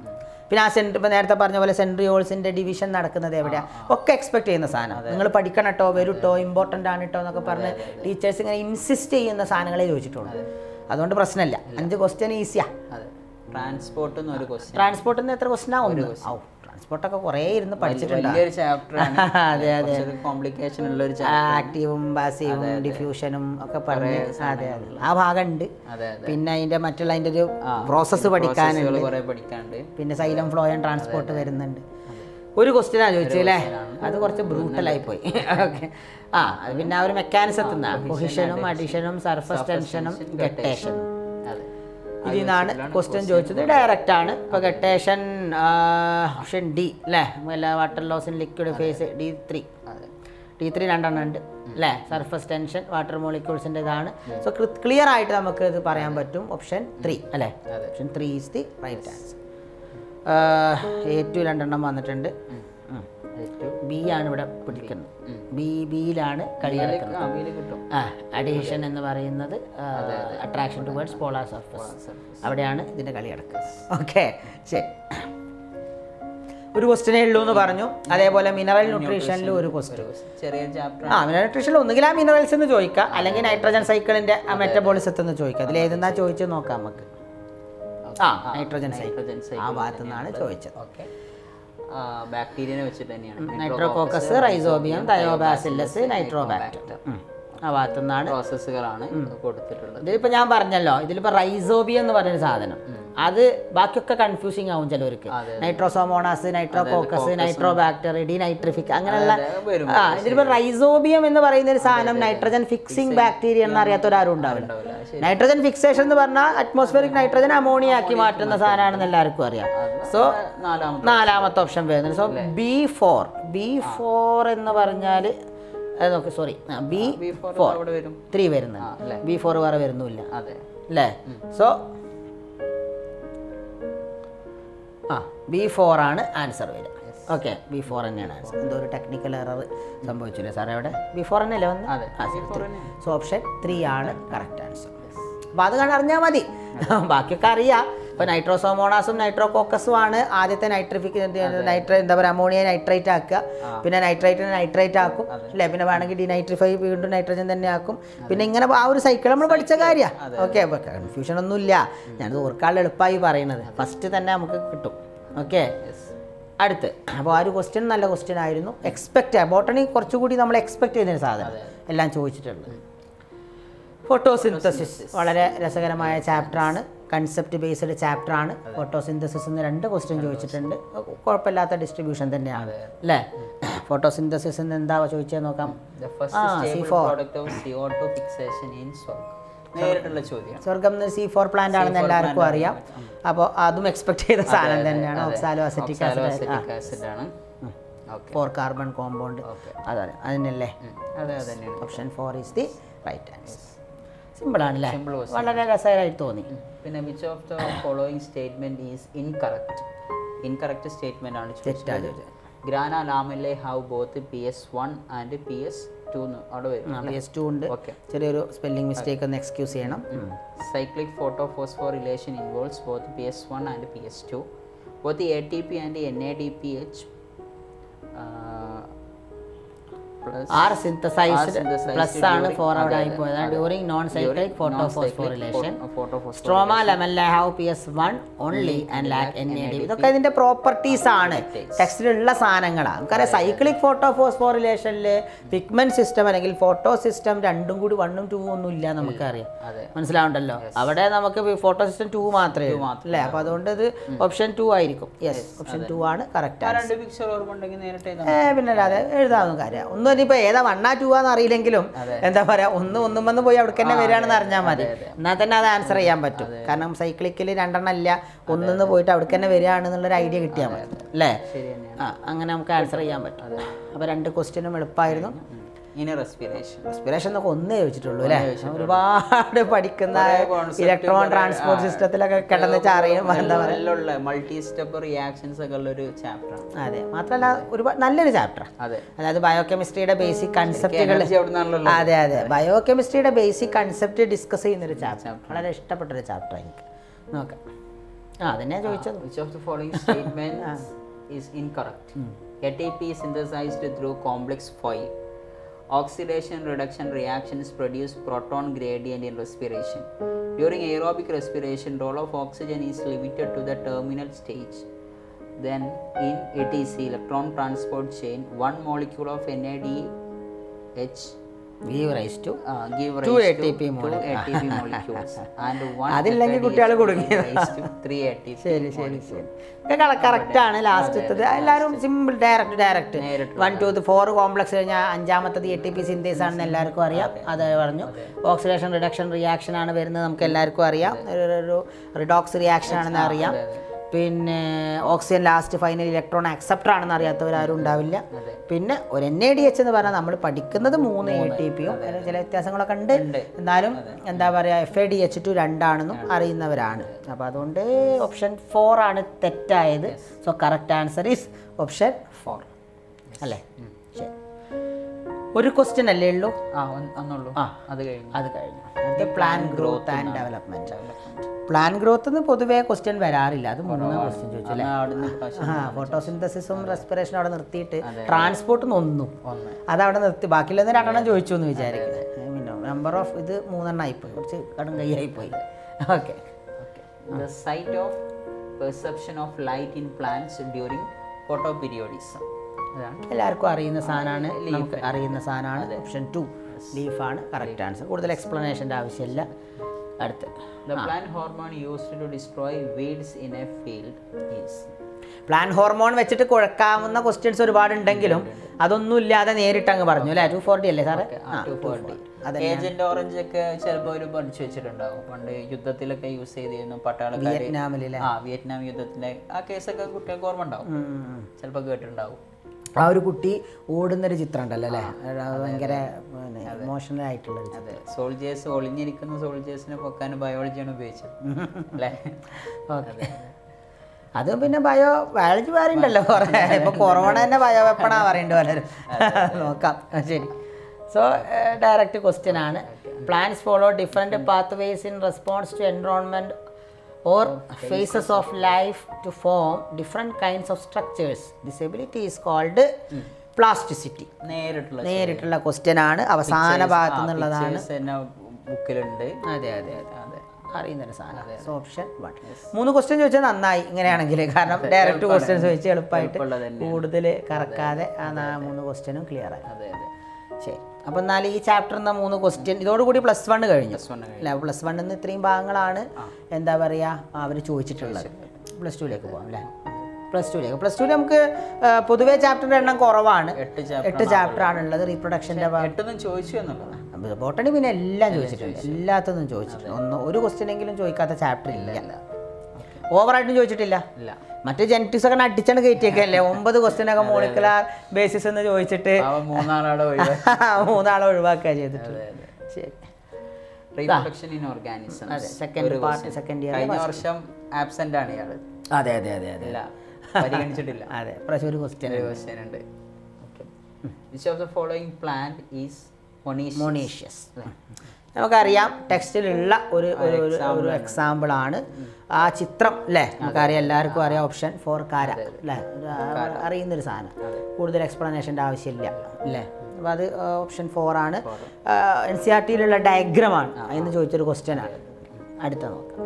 പിന്നെ ആ സെൻറ്റർ, ഇപ്പം നേരത്തെ പറഞ്ഞ പോലെ സെൻട്രിയോൾസിൻ്റെ ഡിവിഷൻ നടക്കുന്നത് എവിടെയാണ് ഒക്കെ എക്സ്പെക്ട് ചെയ്യുന്ന സാധനം. നിങ്ങൾ പഠിക്കണം കേട്ടോ, വരും കേട്ടോ, ഇമ്പോർട്ടൻ്റ് ആണ് കേട്ടോ എന്നൊക്കെ പറഞ്ഞ് ടീച്ചേഴ്സ് ഇങ്ങനെ ഇൻസിസ്റ്റ് ചെയ്യുന്ന സാധനങ്ങളെ ചോദിച്ചിട്ടുള്ളൂ. അതുകൊണ്ട് പ്രശ്നമില്ല, 5 ക്വസ്റ്റ്യൻ ഈസിയാണ്. ട്രാൻസ്പോർട്ടിന് എത്ര ക്വസ്റ്റ്യൻ ആവും? ട്രാൻസ്പോർട്ടൊക്കെ കുറേ ഇരുന്ന് പഠിച്ചിട്ടുണ്ട്. ആക്റ്റീവും പാസീവും ഡിഫ്യൂഷനും ഒക്കെ പറഞ്ഞ് അതെ അതെ ആ ഭാഗമുണ്ട്. പിന്നെ അതിൻ്റെ മറ്റുള്ള അതിൻ്റെ ഒരു പ്രോസസ്സ് പഠിക്കാനുണ്ട്. പിന്നെ സൈലന്റ് ഫ്ലോ ആൻഡ് ട്രാൻസ്പോർട്ട് വരുന്നുണ്ട്. ഒരു ക്വസ്റ്റ്യനാണ് ചോദിച്ചല്ലേ, അത് കുറച്ച് ബ്രൂട്ടലായി പോയി. ഓക്കെ, ആ പിന്നെ ആ ഒരു മെക്കാനിസത്തിൽ നിന്നാണ് കൊഹിഷനും അഡിഷനും സർഫസ് ടെൻഷനും ഗട്ടേഷനും. ഇതിൽ നിന്നാണ് ക്വസ്റ്റ്യൻ ചോദിച്ചത്, ഡയറക്റ്റ് ആണ്. ഇപ്പോൾ ഗട്ടേഷൻ ഓപ്ഷൻ ഡി അല്ലേ, water loss in liquid phase D3 രണ്ടെണ്ണം ഉണ്ട് അല്ലേ. സർഫസ് ടെൻഷൻ വാട്ടർ മോളിക്യൂൾസിൻ്റെ ഇതാണ്. സോ ക്ലിയർ ആയിട്ട് നമുക്ക് ഇത് പറയാൻ പറ്റും, ഓപ്ഷൻ 3 അല്ലേ. Option 3 is the right answer. A2 രണ്ടെണ്ണം വന്നിട്ടുണ്ട്. B ആണ് ഇവിടെ പിടിക്കുന്നത്. ബിയിലാണ് കളി നടക്കുന്നത്. അഡീഷൻ എന്ന് പറയുന്നത് അട്രാക്ഷൻ ടുവേർഡ്സ് പോളാർ സർഫസ്, അവിടെയാണ് ഇതിൻ്റെ കളി നടക്കുന്നത്. ഓക്കെ, ശരി. ഒരു ക്വസ്റ്റ്യനേ ഉള്ളൂ എന്ന് പറഞ്ഞു. അതേപോലെ മിനറൽ ന്യൂട്രീഷനിൽ ഒരു ക്വസ്റ്റ്യൻ, ചെറിയ ചാപ്റ്റർ. ആ മിനറൽ ന്യൂട്രീഷനിൽ ഒന്നുകിൽ ആ മിനറൽസ് എന്ന് ചോദിക്കുക, അല്ലെങ്കിൽ നൈട്രജൻ സൈക്കിളിൻ്റെ ആ മെറ്റബോളിസത്തിൽ നിന്ന് ചോദിക്കുക. അതിൽ ഏതെന്നാ ചോദിച്ചു നോക്കാം നമുക്ക്. ആ നൈട്രജൻ സൈക്കിൾ ആ ഭാഗത്തു നിന്നാണ് ചോദിച്ചത്. ഓക്കെ, ബാക്ടീരിയനെ വെച്ചിട്ട് തന്നെയാണ്. നൈട്രോകോക്കസ്, റൈസോബിയം, തയോബാസില്ലസ്, നൈട്രോബാക്ടർ ആ ഭാഗത്തു നിന്നാണ് പ്രോസസ്സുകളാണ് കൊടുത്തിട്ടുള്ളത്. ഇതിലിപ്പോൾ ഞാൻ പറഞ്ഞല്ലോ, ഇതിലിപ്പോൾ റൈസോബിയം എന്ന് പറഞ്ഞൊരു സാധനം, അത് ബാക്കിയൊക്കെ കൺഫ്യൂസിങ് ആവും ചിലവർക്ക്. നൈട്രോസോമോണാസ്, നൈട്രോകോക്കസ്, നൈട്രോബാക്ടർ, ഡി നൈട്രിഫിക് അങ്ങനെയുള്ള. ആ ഇതിലിപ്പോൾ റൈസോബിയം എന്ന് പറയുന്ന ഒരു സാധനം നൈട്രജൻ ഫിക്സിങ് ബാക്ടീരിയ എന്നറിയാത്തൊരാരും ഉണ്ടാവില്ല. നൈട്രജൻ ഫിക്സേഷൻ എന്ന് പറഞ്ഞാൽ അറ്റ്മോസ്ഫിയറിക് നൈട്രജൻ അമോണിയ ആക്കി മാറ്റുന്ന സാധനമാണെന്ന് എല്ലാവർക്കും അറിയാം. സോ നാലാമത്തെ ഓപ്ഷൻ വരുന്നത് സോ B4 എന്ന് പറഞ്ഞാൽ നോക്കി, സോറി B4 3 വരുന്നത്, B4 വേറെ വരുന്നില്ല അല്ലേ. സോ B4 ആണ് ആൻസർ വരിക. ഓക്കെ, B4 തന്നെയാണ് ആൻസർ. എന്തോ ഒരു ടെക്നിക്കൽ എറർ സംഭവിച്ചില്ലേ സാറേ അവിടെ? B4 തന്നെയല്ലേ വന്ന്? സോ ഓപ്ഷൻ 3 ആണ് കറക്റ്റ് ആൻസർ. അപ്പോൾ അത് കണ്ടറിഞ്ഞാൽ മതി, ബാക്കിയൊക്കെ അറിയാം. ഇപ്പോൾ നൈട്രോസോമോണാസും നൈട്രോകോക്കസും ആണ് ആദ്യത്തെ നൈട്രിഫിക് എന്താ പറയുക, അമോണിയ നൈട്രേറ്റ് ആക്കുക, പിന്നെ നൈട്രേറ്റിനെ നൈട്രേറ്റ് ആക്കും അല്ലേ, പിന്നെ വേണമെങ്കിൽ ഡിനൈട്രിഫൈ വീണ്ടും നൈട്രജൻ തന്നെ ആക്കും. പിന്നെ ഇങ്ങനെ ആ ഒരു സൈക്കിൾ നമ്മൾ പഠിച്ച കാര്യമാണ്. ഓക്കെ, കൺഫ്യൂഷൻ ഒന്നുമില്ല, ഞാനത് ഓർക്കാൻ എളുപ്പമായി പറയണത്. ഫസ്റ്റ് തന്നെ നമുക്ക് കിട്ടും. ഓക്കെ, അടുത്ത്. അപ്പോൾ ആ ഒരു ക്വസ്റ്റ്യൻ നല്ല ക്വസ്റ്റ്യൻ ആയിരുന്നു. എക്സ്പെക്റ്റ് ബോട്ടണി കുറച്ചുകൂടി നമ്മൾ എക്സ്പെക്ട് ചെയ്യുന്നൊരു സാധനം എല്ലാം ചോദിച്ചിട്ടുണ്ട്. ഫോട്ടോസിന്തസിസ് വളരെ രസകരമായ ചാപ്റ്ററാണ്, കൺസെപ്റ്റ് ബേസ്ഡ് ചാപ്റ്ററാണ്. ഫോട്ടോസിന്തസിസ് എന്ന് 2 ക്വസ്റ്റ്യൻ ചോദിച്ചിട്ടുണ്ട്. കുഴപ്പമില്ലാത്ത ഡിസ്ട്രിബ്യൂഷൻ തന്നെയാണ് അല്ലേ. ഫോട്ടോസിന്തസിസ് എന്ന് എന്താ ചോദിച്ചാൽ നോക്കാം. സ്വർഗം C4 പ്ലാന്റ് ആണെന്ന് എല്ലാവർക്കും അറിയാം. അപ്പോൾ അതും എക്സ്പെക്ട് ചെയ്ത സാധനം തന്നെയാണ്. ഓക്സാലോ അസറ്റിക് ആസിഡ് ആണ് 4 കാർബൺ കോമ്പൗണ്ട്, അതറിയാം അതിനല്ലേ. Option 4 is the right answer. സിമ്പിളാണല്ലേ, വളരെ രസകരമായി തോന്നി. പിന്നെ which of the following statement is incorrect? Incorrect statement ആണ് ചോദിച്ചത്. Grana lamellae have both PS1 and PS2 അവിടെ വരും. PS2 ഉണ്ട്. ചെറിയൊരു സ്പെല്ലിംഗ് മിസ്റ്റേക്ക് ഒന്ന് എക്സ്ക്യൂസ് ചെയ്യണം. Cyclic photophosphor relation involves both PS1 and PS2. Both the ATP and the NADPH are synthesized plus ആണ് 4 out ആയി പോയതാണ്. During non cyclic photophosphorylation stroma lamella have PS1 only and lack NAD. ഇതൊക്കെ ഇതിന്റെ properties ആണ്, ടെക്സ്റ്റിലുള്ള സാധനങ്ങളാണ്. നമുക്കറിയാം cyclic ഫോട്ടോഫോസ്ഫോറിലേഷനിൽ പിഗ്മെന്റ് സിസ്റ്റം അല്ലെങ്കിൽ ഫോട്ടോ സിസ്റ്റം 2 കൂടി 1 ഉം 2 ഒന്നും ഇല്ല നമുക്കറിയാം. മനസ്സിലാവുണ്ടല്ലോ, അവിടെ നമുക്ക് ഫോട്ടോ സിസ്റ്റം 2 മാത്രമേ അല്ലേ. അപ്പൊ അതുകൊണ്ട് ഇത് ഓപ്ഷൻ 2 ആയിരിക്കും. യെസ്, ഓപ്ഷൻ 2 ആണ് കറക്റ്റ് ആൻസർ. രണ്ട് പിക്ചർ ഓർമ്മ ഉണ്ടെങ്കിൽ നേരത്തെ പിന്നെ അല്ലാതെ എഴുതാവുന്ന കാര്യം. ഒന്ന് ഇനിയിപ്പോൾ ഏതാ 1 ആ 2 ആന്ന് അറിയില്ലെങ്കിലും എന്താ പറയുക, 1 വന്ന് പോയി അവിടെ തന്നെ വരികയാണെന്ന് അറിഞ്ഞാൽ മതി. എന്നാൽ തന്നെ അത് ആൻസർ ചെയ്യാൻ പറ്റും. കാരണം സൈക്ലിക്കിൽ 2 ഇല്ല, 1 പോയിട്ട് അവിടെ തന്നെ വരികയാണെന്നുള്ളൊരു ഐഡിയ കിട്ടിയാൽ മതി അല്ലേ. ആ അങ്ങനെ നമുക്ക് ആൻസർ ചെയ്യാൻ പറ്റും. അപ്പോൾ 2 ക്വസ്റ്റ്യനും എളുപ്പമായിരുന്നു. ഇനി റെസ്പിറേഷൻ. റെസ്പിറേഷൻ എന്നൊക്കെ ഒന്നേ ചോദിച്ചിട്ടുള്ളൂ അല്ലേ? ഒരുപാട് പഠിക്കുന്ന ഇലക്ട്രോൺ ട്രാൻസ്പോർട്ട് സിസ്റ്റത്തിലൊക്കെ കിടന്ന് ചാറിയും നല്ല മൾട്ടി സ്റ്റെപ്പ് റിയാക്ഷൻസ് ഒക്കെ ഉള്ള ഒരു ചാപ്റ്ററാണ്. അതെ, മാത്രമല്ല ഒരുപാട് നല്ലൊരു ചാപ്റ്ററാണ്. അതെ, അതായത് ബയോകെമിസ്ട്രിയുടെ ബേസിക് കൺസെപ്റ്റുകൾ. അതെ അതെ, ബയോകെമിസ്ട്രിയുടെ ബേസിക് കൺസെപ്റ്റ് ഡിസ്കസ് ചെയ്യുന്നൊരു ചാപ്റ്റർ, വളരെ ഇഷ്ടപ്പെട്ടൊരു ചാപ്റ്റർ എനിക്ക്. നോക്കാം, അതന്നെ ചോദിച്ചത്. Which of the following statements is incorrect? ATP is synthesized through complex foil. Oxidation reduction reactions produce proton gradient in respiration. During aerobic respiration, role of oxygen is limited to the terminal stage. Then in ETC, electron transport chain, one molecule of NADH give rise to two ATP molecules and one give rise to three ATP molecules. Correct ആണ് ലാസ്റ്റത്തത്. എല്ലാവരും simple direct 1 2 4 complex കഴിഞ്ഞാൽ അഞ്ചാമത്തത് ATP synthase ആണെന്ന് എല്ലാവർക്കും അറിയാം. അത് പറഞ്ഞു. ഓക്സിഡേഷൻ റിഡക്ഷൻ റിയാക്ഷൻ ആണ് വരുന്നത്, നമുക്ക് എല്ലാവർക്കും അറിയാം. ഒരു റിഡോക്സ് റിയാക്ഷൻ ആണെന്ന് അറിയാം. പിന്നെ oxygen last final electron acceptor ആണെന്ന് അറിയാത്തവരാരും ഉണ്ടാവില്ല. പിന്നെ ഒരു NADH എന്ന് പറഞ്ഞാൽ നമ്മൾ പഠിക്കുന്നത് 3 ATPയും ചില വ്യത്യാസങ്ങളൊക്കെ ഉണ്ട്. എന്നാലും എന്താ പറയുക, FADH2 2 അറിയുന്നവരാണ്. അപ്പോൾ അതുകൊണ്ട് ഓപ്ഷൻ 4 ആണ് തെറ്റായത്. So correct answer is option 4 അല്ലേ? ഒരു ക്വസ്റ്റ്യൻ അല്ലേ ഉള്ളൂ? അത് കഴിഞ്ഞു. അടുത്ത plant growth and development. Plant growth എന്ന് പൊതുവേ ക്വസ്റ്റ്യൻ വരാറില്ല. അത് 3 ക്വസ്റ്റ്യൻ ചോദിച്ചു. ആ, ഫോട്ടോസിന്തസിസും റെസ്പിറേഷനും അവിടെ നിർത്തിയിട്ട് ട്രാൻസ്പോർട്ടിന് ഒന്നും അതവിടെ നിർത്തി, ബാക്കിയുള്ളത് 2 ചോദിച്ചു എന്ന് വിചാരിക്കുന്നത്. പിന്നെ നമ്പർ ഓഫ് ഇത് 3 കുറച്ച് കടും കൈയായിപ്പോയി. Okay, the site of perception of light in plants during photoperiodism എല്ലാവർക്കും അറിയുന്ന സാധനമാണ്. ലീഫ് അറിയുന്ന സാധനമാണ്. ഓപ്ഷൻ 2 ലീഫാണ് കറക്റ്റ് ആൻസർ. കൂടുതൽ എക്സ്പ്ലനേഷൻ്റെ ആവശ്യമില്ല. അടുത്ത് the plant hormone used to destroy weeds in a field is. plant hormone വെച്ചിട്ട് കുഴക്കാവുന്ന ക്വസ്റ്റ്യൻസ് ഒരുപാടുണ്ടെങ്കിലും അതൊന്നും ഇല്ലാതെ നേരിട്ട് അങ്ങ് പറഞ്ഞു അല്ലേ? 240 അല്ലേ സാറേ? ആ, 240. ഏജന്റ് ഓറഞ്ച് ഒക്കെ ചിലപ്പോൾ ഒരു പഠിച്ചു വെച്ചിട്ടുണ്ടാവും. പണ്ട് യുദ്ധത്തിലൊക്കെ യൂസ് ചെയ്തിരുന്നു പട്ടാളക്കാർ. വിയറ്റ്നാം യുദ്ധത്തിൻ്റെ ആ കേസൊക്കെ കുട്ടികൾക്ക് ഓർമ്മ ഉണ്ടാവും, ചിലപ്പോൾ കേട്ടിട്ടുണ്ടാവും. ആ ഒരു കുട്ടി ഓടുന്നൊരു ചിത്രം ഉണ്ടല്ലോ അല്ലേ? ഭയങ്കര ഇമോഷണൽ ആയിട്ടുള്ള സോൾജേഴ്സ്, ഒളിഞ്ഞിരിക്കുന്ന സോൾജേഴ്സിനെ പൊക്കാൻ ബയോളജിയാണ് ഉപയോഗിച്ചത് അല്ലേ? ഓക്കെ, അത് പിന്നെ ബയോളജി വേറെ ഉണ്ടല്ലോ കുറേ. ഇപ്പോൾ കൊറോണ തന്നെ ബയോവെപ്പണാ പറയേണ്ടി വരും. നോക്കാം, ശരി. സോ ഡയറക്റ്റ് ക്വസ്റ്റ്യൻ ആണ്. Plants follow different pathways in response to environment or phases of life to form different kinds of structures. This ability is called plasticity. നേരിട്ടുള്ള ക്വസ്റ്റ്യൻ ആണ്. അവസാന ഭാഗത്ത് നിന്നുള്ളതാണ്. ബുക്കിലുണ്ട്. അതെ അതെ അതെ, അറിയുന്നൊരു സാധനം. ഓപ്ഷൻ 1. 3 ക്വസ്റ്റ്യൻ ചോദിച്ചാൽ നന്നായി ഇങ്ങനെയാണെങ്കിൽ, കാരണം ഡയറക്റ്റ് ക്വസ്റ്റ്യൻസ് ചോദിച്ച് എളുപ്പമായിട്ട് കൂടുതൽ കറക്കാതെ ആ 3 ക്വസ്റ്റ്യനും ക്ലിയർ ആയി. അതെ അതെ, ശരി. അപ്പം എന്നാൽ ഈ ചാപ്റ്റർ എന്ന 3 ക്വസ്റ്റ്യൻ ഇതോടുകൂടി +1 കഴിഞ്ഞു അല്ല? +1 എന്ന് ഇത്രയും ഭാഗങ്ങളാണ് എന്താ പറയുക അവർ ചോദിച്ചിട്ടുള്ളത്. +2 പോകാം അല്ലേ? +2 നമുക്ക് പൊതുവേ ചാപ്റ്ററിൻ്റെ എണ്ണം കുറവാണ്. 8 ചാപ്റ്റർ ആണുള്ളത്. റീപ്രൊഡക്ഷൻ്റെ ബോട്ടണി പിന്നെ എല്ലാം ചോദിച്ചിട്ടുണ്ട്, എല്ലാത്തൊന്നും ചോദിച്ചിട്ടുണ്ട്. ഒരു ക്വസ്റ്റ്യനെങ്കിലും ചോദിക്കാത്ത ചാപ്റ്റർ ഇല്ല. ഓവറായിട്ടും ചോദിച്ചിട്ടില്ല. മറ്റേ ജെനറ്റിക്സ് ഒക്കെ അടിച്ചാണ് കയറ്റിയൊക്കെ അല്ലേ? 9 ക്വസ്റ്റ്യൻ ഒക്കെ മോളിക്കുലാർ ബേസിസ് എന്ന് ചോദിച്ചിട്ട് മൂന്നാളെ ഒഴിവാക്കുക ചെയ്തിട്ടുണ്ട്. ശരി, വർഷം ആബ്സെന്റ് ആണ് ഇയാൾ. അതെ അതെ അതെ അതെ, പരിഗണിച്ചിട്ടില്ല. അതെ, ഒരു ക്വസ്റ്റ്യൻ ഉണ്ട്. Which of the following plant is monoecious? നമുക്കറിയാം ടെക്സ്റ്റിലുള്ള ഒരു എക്സാമ്പിൾ ആണ് ആ ചിത്രം അല്ലേ? നമുക്കറിയാം, എല്ലാവർക്കും അറിയാം. ഓപ്ഷൻ 4 കാര അല്ലേ? അറിയുന്നൊരു സാധനം, കൂടുതൽ എക്സ്പ്ലനേഷൻ്റെ ആവശ്യമില്ല അല്ലേ? അപ്പോൾ അത് ഓപ്ഷൻ 4 ആണ്. NCRTയിലുള്ള ഡയഗ്രമാണ് അതിന് ചോദിച്ചൊരു ക്വസ്റ്റ്യൻ ആണ്. അടുത്ത നോക്കാം.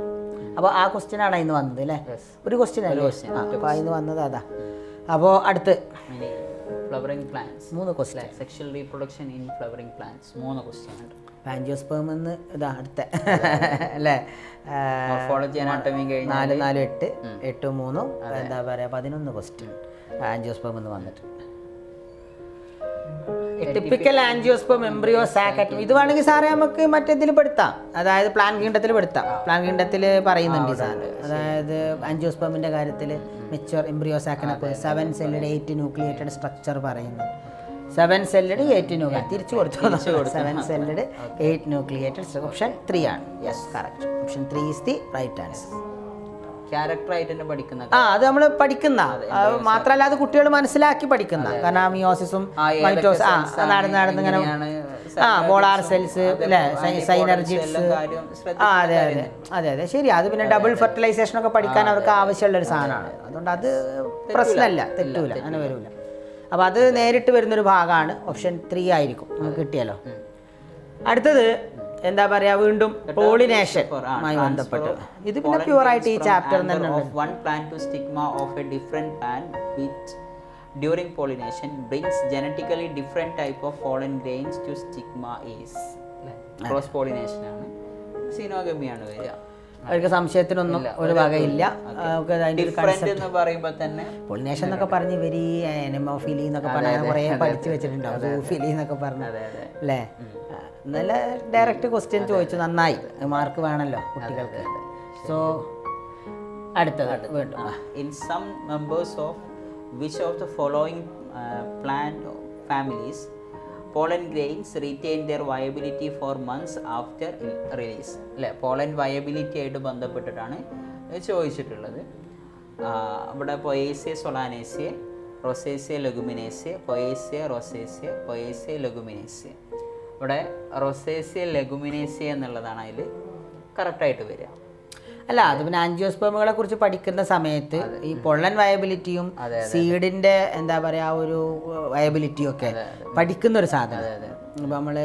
അപ്പോൾ ആ ക്വസ്റ്റ്യൻ ആണ് അതിന് വന്നത് അല്ലേ? ഒരു ക്വസ്റ്റ്യൻ അല്ലേ? അപ്പോൾ അതിന് വന്നത് അതാ. അപ്പോൾ അടുത്ത് flowering plants 3 question. Sexual reproduction in flowering plants 3 question. Angiosperm എന്ന് ഇതാ അടുത്ത അല്ലേ? morphology anatomy കഴിഞ്ഞ 4 4 8 8 3 എന്താ പറയുക 11 question angiosperm എന്ന് വന്നിട്ടുണ്ട്. ടിപ്പിക്കൽ ആൻജിയോസ്പേം എംബ്രിയോ സാക്ക് ആറ്റം ഇത് വേണമെങ്കിൽ സാറേ നമുക്ക് മറ്റേതിൽ പെടുത്താം. അതായത് പ്ലാൻ കിണ്ടത്തിൽ പെടുത്താം. പ്ലാൻ കിണ്ടത്തിൽ പറയുന്നുണ്ട് സാറ്. അതായത് ആൻജിയോസ്പേമിൻ്റെ കാര്യത്തിൽ മെച്വർ എംബ്രിയോ സാക്കിനെ കുറിച്ച് 7 സെല്ലിഡ് 8 ന്യൂക്ലിയേറ്റഡ് സ്ട്രക്ചർ പറയുന്നു. 7-celled, 8 nucleated. Thirichu 7-celled, 8 nucleated. So option 3 aan. Yes, correct. Option 3 is the right answer. Character item padikkunna. Ah, adu nammal padikkunna. Mathralla adu kuttiyal manasilakki padikkunna. Karena meiosis um mitosis ah nadannu ingane ആ polar cells അല്ലേ synergids ആ അതെ അതെ അതെ അതെ ശരി അത് പിന്നെ ഡബിൾ ഫെർട്ടിലൈസേഷൻ ഒക്കെ പഠിക്കാൻ അവർക്ക് ആവശ്യമുള്ള ഒരു സാധനമാണ് അതുകൊണ്ട് അത് പ്രശ്നമല്ല തെറ്റൂല അങ്ങനെ വരില്ല അപ്പോൾ അത് നേരിട്ട് വരുന്നൊരു ഭാഗമാണ് ഓപ്ഷൻ 3 ആയിരിക്കും നമുക്ക് കിട്ടിയല്ലോ അടുത്തത് എന്താ പറയാ വീണ്ടും പോളിനേഷൻ ആയി ബന്ധപ്പെട്ട് ഇത് പിന്നെ പ്യൂർ ആയിട്ട് ഈ ചാപ്റ്റർ തന്നെ of one plant to stigma of a different plant which during pollination brings genetically different type of pollen grains to stigma is cross pollination ആണ് സിനോഗമി ആണ് വരിക അവർക്ക് സംശയത്തിനൊന്നും ഒരു വകയില്ല നമുക്ക് അതിന്റെ ഒരു കൺസെപ്റ്റ് എന്ന് പറയുമ്പോൾ തന്നെ pollination എന്നൊക്കെ പറഞ്ഞു വെരി എനമോഫിലി എന്നൊക്കെ പറഞ്ഞാൽ കുറേ പഠിച്ചു വെച്ചിട്ടുണ്ടാവും സൂഫിലി എന്നൊക്കെ പറഞ്ഞു അല്ലേ നല്ല ഡയറക്റ്റ് ക്വസ്റ്റ്യൻ ചോദിച്ചു നന്നായി മാർക്ക് വേണമല്ലോ കുട്ടികൾക്ക് സോ അടുത്തത് വീണ്ടും in some members of which of the following plant families pollen grains retain their viability for months after release le pollen viability ആയിട്ട് ബന്ധപ്പെട്ടിട്ടാണ് ചോദിച്ചിട്ടുള്ളത് ഇവിടെ Poaceae Solanaceae Rosaceae Leguminaceae Poaceae Rosaceae Poaceae Leguminaceae ഇവിടെ Rosaceae Leguminaceae എന്നുള്ളതാണ് അതിൽ correct ആയിട്ട് വരിക അല്ല അത് പിന്നെ ആൻജിയോസ്പേമുകളെ കുറിച്ച് പഠിക്കുന്ന സമയത്ത് ഈ പൊള്ളൻ വയബിലിറ്റിയും സീഡിന്റെ എന്താ പറയാ ഒരു വയബിലിറ്റിയും ഒക്കെ പഠിക്കുന്ന ഒരു സാധനം ഇപ്പൊ നമ്മള്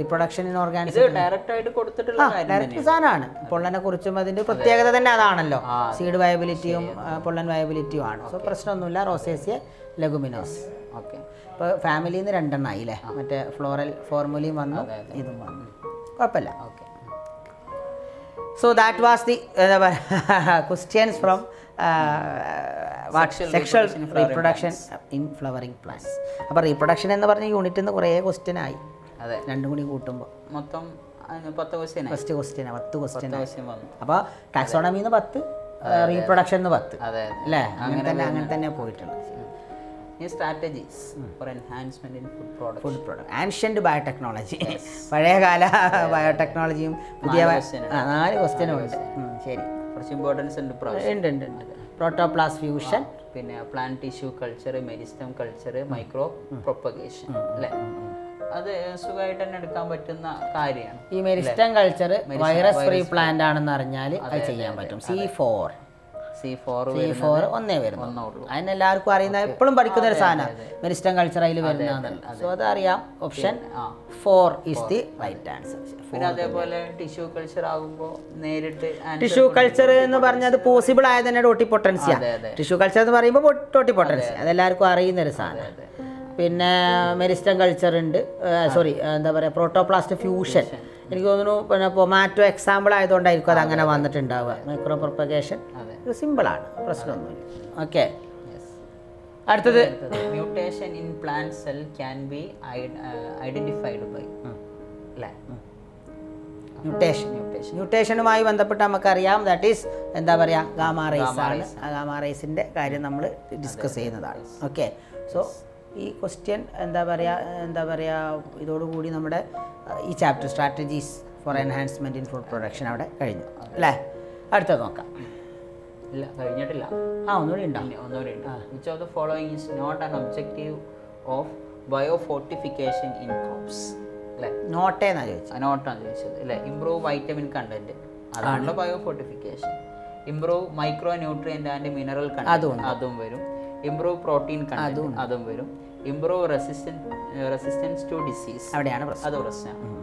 റീപ്രൊഡക്ഷൻ ഇൻ ഓർഗാനിസം ഡയറക്റ്റ് ആയിട്ട് കൊടുത്തിട്ടുള്ള ഡയറക്റ്റ് സാധനമാണ് പൊള്ളനെ കുറിച്ചും അതിന്റെ പ്രത്യേകത തന്നെ അതാണല്ലോ സീഡ് വയബിലിറ്റിയും പൊള്ളൻ വയബിലിറ്റിയും ആണ് സോ പ്രശ്നമൊന്നുമില്ല റോസേസിയ ലെഗുമിനോസ് ഓക്കെ ഇപ്പൊ ഫാമിലിയിൽ നിന്ന് രണ്ടെണ്ണായി അല്ലേ മറ്റേ ഫ്ലോറൽ ഫോർമുലയും വന്നു ഇതും വന്നു കുഴപ്പമില്ല okay So that was the questions from sexual reproduction in flowering plants. അപ്പോൾ reproduction എന്ന് പറഞ്ഞ യൂണിറ്റിൽ നിന്ന് കുറേ ക്വസ്റ്റ്യൻ ആയി അതെ രണ്ടും കൂടി കൂട്ടുമ്പോൾ മൊത്തം 10 ക്വസ്റ്റ്യൻ ഫസ്റ്റ് ക്വസ്റ്റ്യൻ 10 ക്വസ്റ്റ്യൻ വന്നു അപ്പോൾ ടാക്സോണമി എന്ന് 10 reproduction എന്ന് 10 അതെ അല്ലേ അങ്ങനെ തന്നെ പോയിട്ടുണ്ട് ഈ strategies for enhancement in food product ancient biotechnology പഴയകാല ബയോടെക്നോളജിയും പുതിയ നാല് ക്വസ്റ്റ്യനും ഉണ്ട് ശരി കുറച്ച് ഇമ്പോർട്ടൻസ് ഉണ്ട് പ്രോട്ടോപ്ലാസ്റ്റ് ഫ്യൂഷൻ പിന്നെ plant tissue culture meristem culture micro propagation അല്ലേ അത് സുഖമായിട്ട് തന്നെ എടുക്കാൻ പറ്റുന്ന കാര്യമാണ് ഈ meristem culture virus free plant ആണെന്ന് അറിഞ്ഞാൽ അത് ചെയ്യാൻ പറ്റും C4 ഒന്നേ വരുന്നു അതിന് എല്ലാവർക്കും അറിയുന്ന എപ്പോഴും പഠിക്കുന്ന ഒരു സാധനം മെരിസ്റ്റം കൾച്ചർ അതിൽ വരുന്ന സോ അത് അറിയാം option 4 is the right answer പിന്നെ അതേപോലെ ടിഷ്യൂ കൾച്ചർ ആകുമ്പോൾ നേരിട്ട് ടിഷ്യൂ കൾച്ചർ എന്ന് പറഞ്ഞാൽ അത് പോസിബിൾ ആയത് തന്നെ ടോട്ടിപൊട്ടൻസിയാണ് ടിഷ്യൂ കൾച്ചർ എന്ന് പറയുമ്പോൾ ടോട്ടിപൊട്ടൻസി അതെല്ലാവർക്കും അറിയുന്ന ഒരു സാധനം പിന്നെ മെരിസ്റ്റം കൾച്ചർ ഉണ്ട് സോറി എന്താ പറയുക പ്രോട്ടോപ്ലാസ്റ്റ് ഫ്യൂഷൻ എനിക്ക് തോന്നുന്നു പിന്നെ പൊമാറ്റോ എക്സാമ്പിൾ ആയതുകൊണ്ടായിരിക്കും അത് അങ്ങനെ വന്നിട്ടുണ്ടാവുക മൈക്രോ പ്രൊപ്പഗേഷൻ ഇത് സിമ്പിളാണ് പ്രശ്നമൊന്നുമില്ല ഓക്കെ അടുത്തത് mutation in plant cell can be identified by മ്യൂട്ടേഷനുമായി ബന്ധപ്പെട്ട് നമുക്കറിയാം ദാറ്റ് ഈസ് എന്താ പറയുക ഗാമാ റേസ് ആണ് ആ ഗാമാ റേസിൻ്റെ കാര്യം നമ്മൾ ഡിസ്കസ് ചെയ്യുന്നതാണ് ഓക്കെ സോ ഈ ക്വസ്റ്റ്യൻ എന്താ പറയുക ഇതോടുകൂടി നമ്മുടെ ഈ chapter strategies for enhancement in food production അവിടെ കഴിഞ്ഞു അല്ലേ അടുത്തത് നോക്കാം ഇല്ല കഴിഞ്ഞിട്ടില്ല ഒന്നുകൂടി Which of the following is not an objective of biofortification in crops? നോട്ടാണ് ചോദിച്ചത് അല്ലേ ഇംപ്രൂവ് വൈറ്റമിൻ കണ്ടന്റ് അതാണല്ലോ biofortification improve micro nutrient and mineral content അതും വരും ഇംപ്രൂവ് പ്രോട്ടീൻ കണ്ടന്റ് അതും വരും ഇംപ്രൂവ് റെസിസ്റ്റൻസ് ടു ഡിസീസ് അവിടെയാണ് അത് പ്രശ്നമാണ്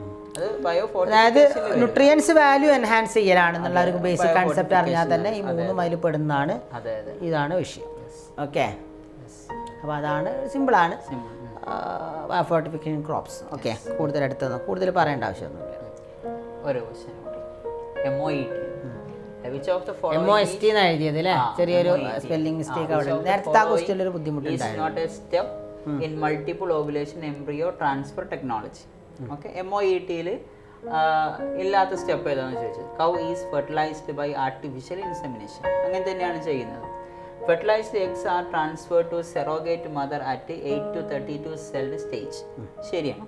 അതായത് ന്യൂട്രിയൻസ് വാല്യൂ എൻഹാൻസ് ചെയ്യലാണെന്നുള്ള ഒരു ബേസിക് കൺസെപ്റ്റ് അറിഞ്ഞാൽ തന്നെ ഈ 3 മൈൽ പെടുന്നതാണ് ഇതാണ് വിഷയം ഓക്കെ അപ്പോൾ അതാണ് സിമ്പിളാണ് ഫോർട്ടിഫിക്കേഷൻ ക്രോപ്സ് ഓക്കെ കൂടുതൽ അടുത്ത് കൂടുതൽ പറയേണ്ട ആവശ്യമൊന്നുമില്ല ഒരു ക്വസ്റ്റ്യൻ MOET എന്ന് എഴുതിയത് അല്ലേ ചെറിയൊരു സ്പെല്ലിംഗ് മിസ്റ്റേക്ക് അവിടെ നേരത്തെ ആ ക്വസ്റ്റ്യനിൽ ഒരു ബുദ്ധിമുട്ടുണ്ടായിരുന്നു multiple ovulation embryo transfer technology okay MOETയിൽ ഇല്ലാത്ത സ്റ്റെപ്പ് ഏതാണെന്ന് ചോദിച്ചത് cow is fertilized by artificial insemination അങ്ങനെ തന്നെയാണ് ചെയ്യുന്നത് Fertilized eggs are transferred to surrogate mother at 8 to 32 cell stage. ശരിയാണ്.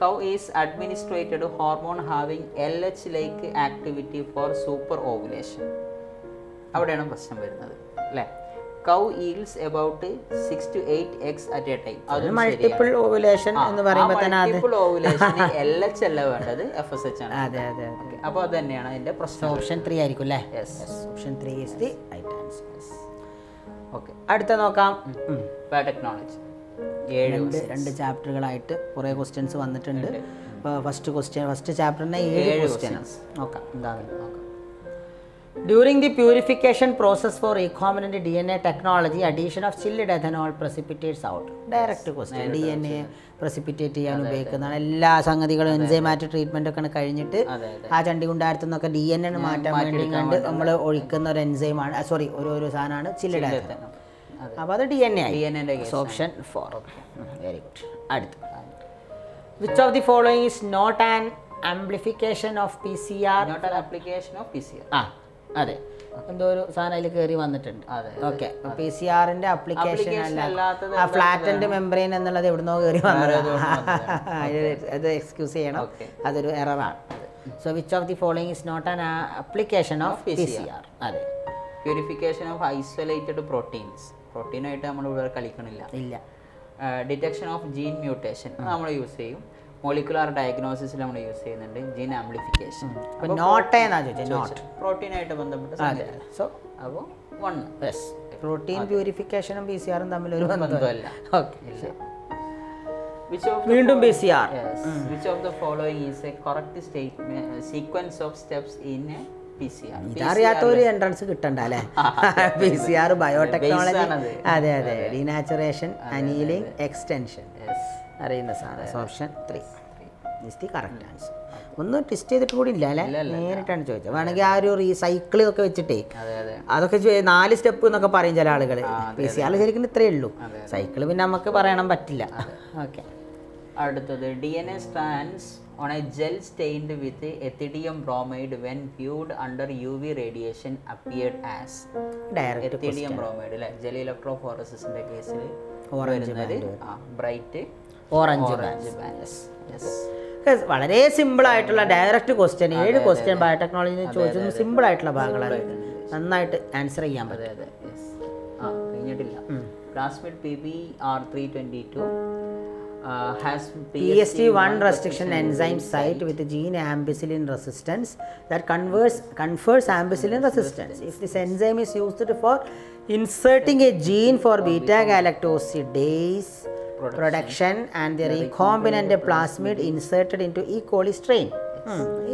Cow is administered hormone having LH-like activity for super ovulation. അവിടെയാണ് പ്രശ്നം വരുന്നത് അല്ലേ? Cow yields about 6 to 8 eggs at a time. Multiple ovulation എന്ന് പറയുമ്പോൾ തന്നെ multiple ovulation LH അല്ല വേണ്ടത് FSH ആണ്. അതെ അതെ. ഓക്കേ അപ്പോൾ അത് തന്നെയാണ് അതിന്റെ പ്രശ്നം. ഓപ്ഷൻ 3 ആയിരിക്കും അല്ലേ? Yes. Option 3 is the right answer. Okay അടുത്ത നോക്കാം ബയോടെക്നോളജി. 7 ചാപ്റ്ററുകളായിട്ട് കുറേ ക്വസ്റ്റ്യൻസ് വന്നിട്ടുണ്ട്. അപ്പോൾ ഫസ്റ്റ് ചാപ്റ്ററിന് 7 ക്വസ്റ്റ്യൻസ് നോക്കാം. എന്താണ് നോക്കാം. During the purification process for recombinant DNA technology, addition of chilled ethanol precipitates out. Direct question. DNA precipitate ചെയ്യാൻ ഉപയോഗിക്കുന്നതാണ്. എല്ലാ സംഗതികളും എൻസൈമാറ്റിക് ട്രീറ്റ്മെന്റ് ഒക്കെ കഴിഞ്ഞിട്ട് ആ ചണ്ടികുണ്ടായിരുന്നൊക്കെ ഡി എൻ എ മാറ്റാൻ വേണ്ടി കണ്ട് നമ്മൾ ഒഴിക്കുന്ന ഒരു എൻസൈമാണ്, സോറി ഒരു സാധനമാണ് ചില്ലഡ് എഥനോൾ. അപ്പോൾ അത് ഡി എൻ എ ആയി. ഓപ്ഷൻ 4. Very good. അടുത്ത which of the following is not an amplification of P C R? Not an application of P C R. അതെ, എന്തോ ഒരു സാധനം അതിൽ കയറി വന്നിട്ടുണ്ട്. ഓക്കെ, പി സി ആറിന്റെ ആപ്ലിക്കേഷൻ അല്ലാത്തത് ആ ഫ്ലാറ്റൻഡ് മെംബ്രെയിൻ എന്നുള്ളത് എവിടുന്നോ കയറി വന്നത്, അത് എക്സ്ക്യൂസ് ചെയ്യണം, അതൊരു എററാണ്. So which of the following is not an application of P C R? അതെ, പ്യൂരിഫിക്കേഷൻ ഓഫ് ഐസൊലേറ്റഡ് പ്രോട്ടീൻസ്, പ്രോട്ടീനായിട്ട് നമ്മൾ ഇവിടെ കളിക്കണില്ല. ഇല്ല. ഡിറ്റക്ഷൻ ഓഫ് ജീൻ മ്യൂട്ടേഷൻ നമ്മൾ യൂസ് ചെയ്യും. മോളിക്കുലാർ ഡയഗ്നോസിസിൽ നമ്മൾ യൂസ് ചെയ്യുന്നുണ്ട് ജീൻ ആംപ്ലിഫിക്കേഷൻ. അപ്പോൾ നോട്ട് എന്നാ ചോദിച്ചത്? നോട്ട് പ്രോട്ടീനായിട്ട് ബന്ധപ്പെട്ട സാധനം. സോ അപ്പോൾ 1. യെസ്, പ്രോട്ടീൻ പ്യൂരിഫിക്കേഷനും പി സി ആറും തമ്മിൽ ഒരു ബന്ധമല്ല. ഓക്കെ, വീണ്ടും P C R. Which of the following is a correct statement sequence of steps in a P C R? ഇതറിയാത്ത ഒരു എൻട്രൻസ് കിട്ടണ്ട അല്ലേ? P C R biotechnology. അതെ അതെ, ഡീനാച്ചുറേഷൻ, അനീലിംഗ്, എക്സ്റ്റൻഷൻ. യെസ്, അറിയുന്ന സാധനം. Option 3 is the correct answer. ഒന്ന് test ചെയ്തിട്ട് കൂടി ഇല്ല അല്ലേ? നേരിട്ടാണ് ചോദിച്ചത്. വേണമെങ്കിൽ ആ ഒരു റീസൈക്കിൾ ഒക്കെ വെച്ചിട്ടേ അതൊക്കെ 4 സ്റ്റെപ്പ് എന്നൊക്കെ പറയും ചില ആളുകൾ. പി സി ആർ ശരിക്കും ഇത്രയേ ഉള്ളൂ, സൈക്കിൾ പിന്നെ നമുക്ക് പറയാൻ പറ്റില്ല. ഓക്കെ, അടുത്തത് D N A strands on a gel stained with ethidium bromide when viewed under U V radiation appeared as? Direct ethidium bromide അല്ലേ? ജെൽ ഇലക്ട്രോഫോറസിന്റെ കേസിൽ orange bright orange bands. Yes, വളരെ സിമ്പിൾ ആയിട്ടുള്ള ഡയറക്റ്റ് ക്വസ്റ്റ്യൻ. 7 ക്വസ്റ്റ്യൻ ബയോടെക്നോളജിയിൽ ചോദിച്ചത് simple ആയിട്ടുള്ള ഭാഗങ്ങളാണ്, നന്നായിട്ട് ആൻസർ ചെയ്യാൻ പറ്റും. അതെ, യെസ്. കഴിഞ്ഞിട്ടില്ല. Plasmid PBR322 has PST1 restriction enzyme site with gene ampicillin resistance that confers ampicillin resistance if this enzyme is used for inserting a gene for beta galactosidase production and the recombinant plasmid inserted into E. coli strain.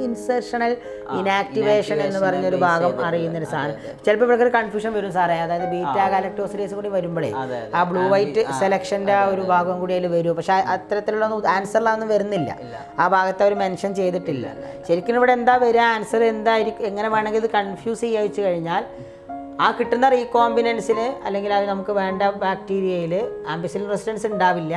Insertional inactivation എന്ന് പറഞ്ഞൊരു ഭാഗം അറിയുന്നൊരു സാധനം. ചിലപ്പോൾ ഇവിടെ confusion വരും സാറേ, അതായത് beta galactosidase കൂടി വരുമ്പോഴേ ആ ബ്ലൂ വൈറ്റ് സെലക്ഷൻ്റെ ആ ഒരു ഭാഗം കൂടി അതിൽ വരും. പക്ഷെ അത്തരത്തിലുള്ള ആൻസറിലൊന്നും വരുന്നില്ല, ആ ഭാഗത്ത് അവർ മെൻഷൻ ചെയ്തിട്ടില്ല. ശരിക്കും ഇവിടെ എന്താ വരിക ആൻസർ എന്തായിരിക്കും, എങ്ങനെ വേണമെങ്കിൽ ഇത് കൺഫ്യൂസ് ചെയ്യുക വെച്ച് കഴിഞ്ഞാൽ ആ കിട്ടുന്ന റീകോമ്പിനൻസിന് അല്ലെങ്കിൽ അത് നമുക്ക് വേണ്ട ബാക്ടീരിയയിൽ ആംബിസിലിൻ റെസിസ്റ്റൻസ് ഉണ്ടാവില്ല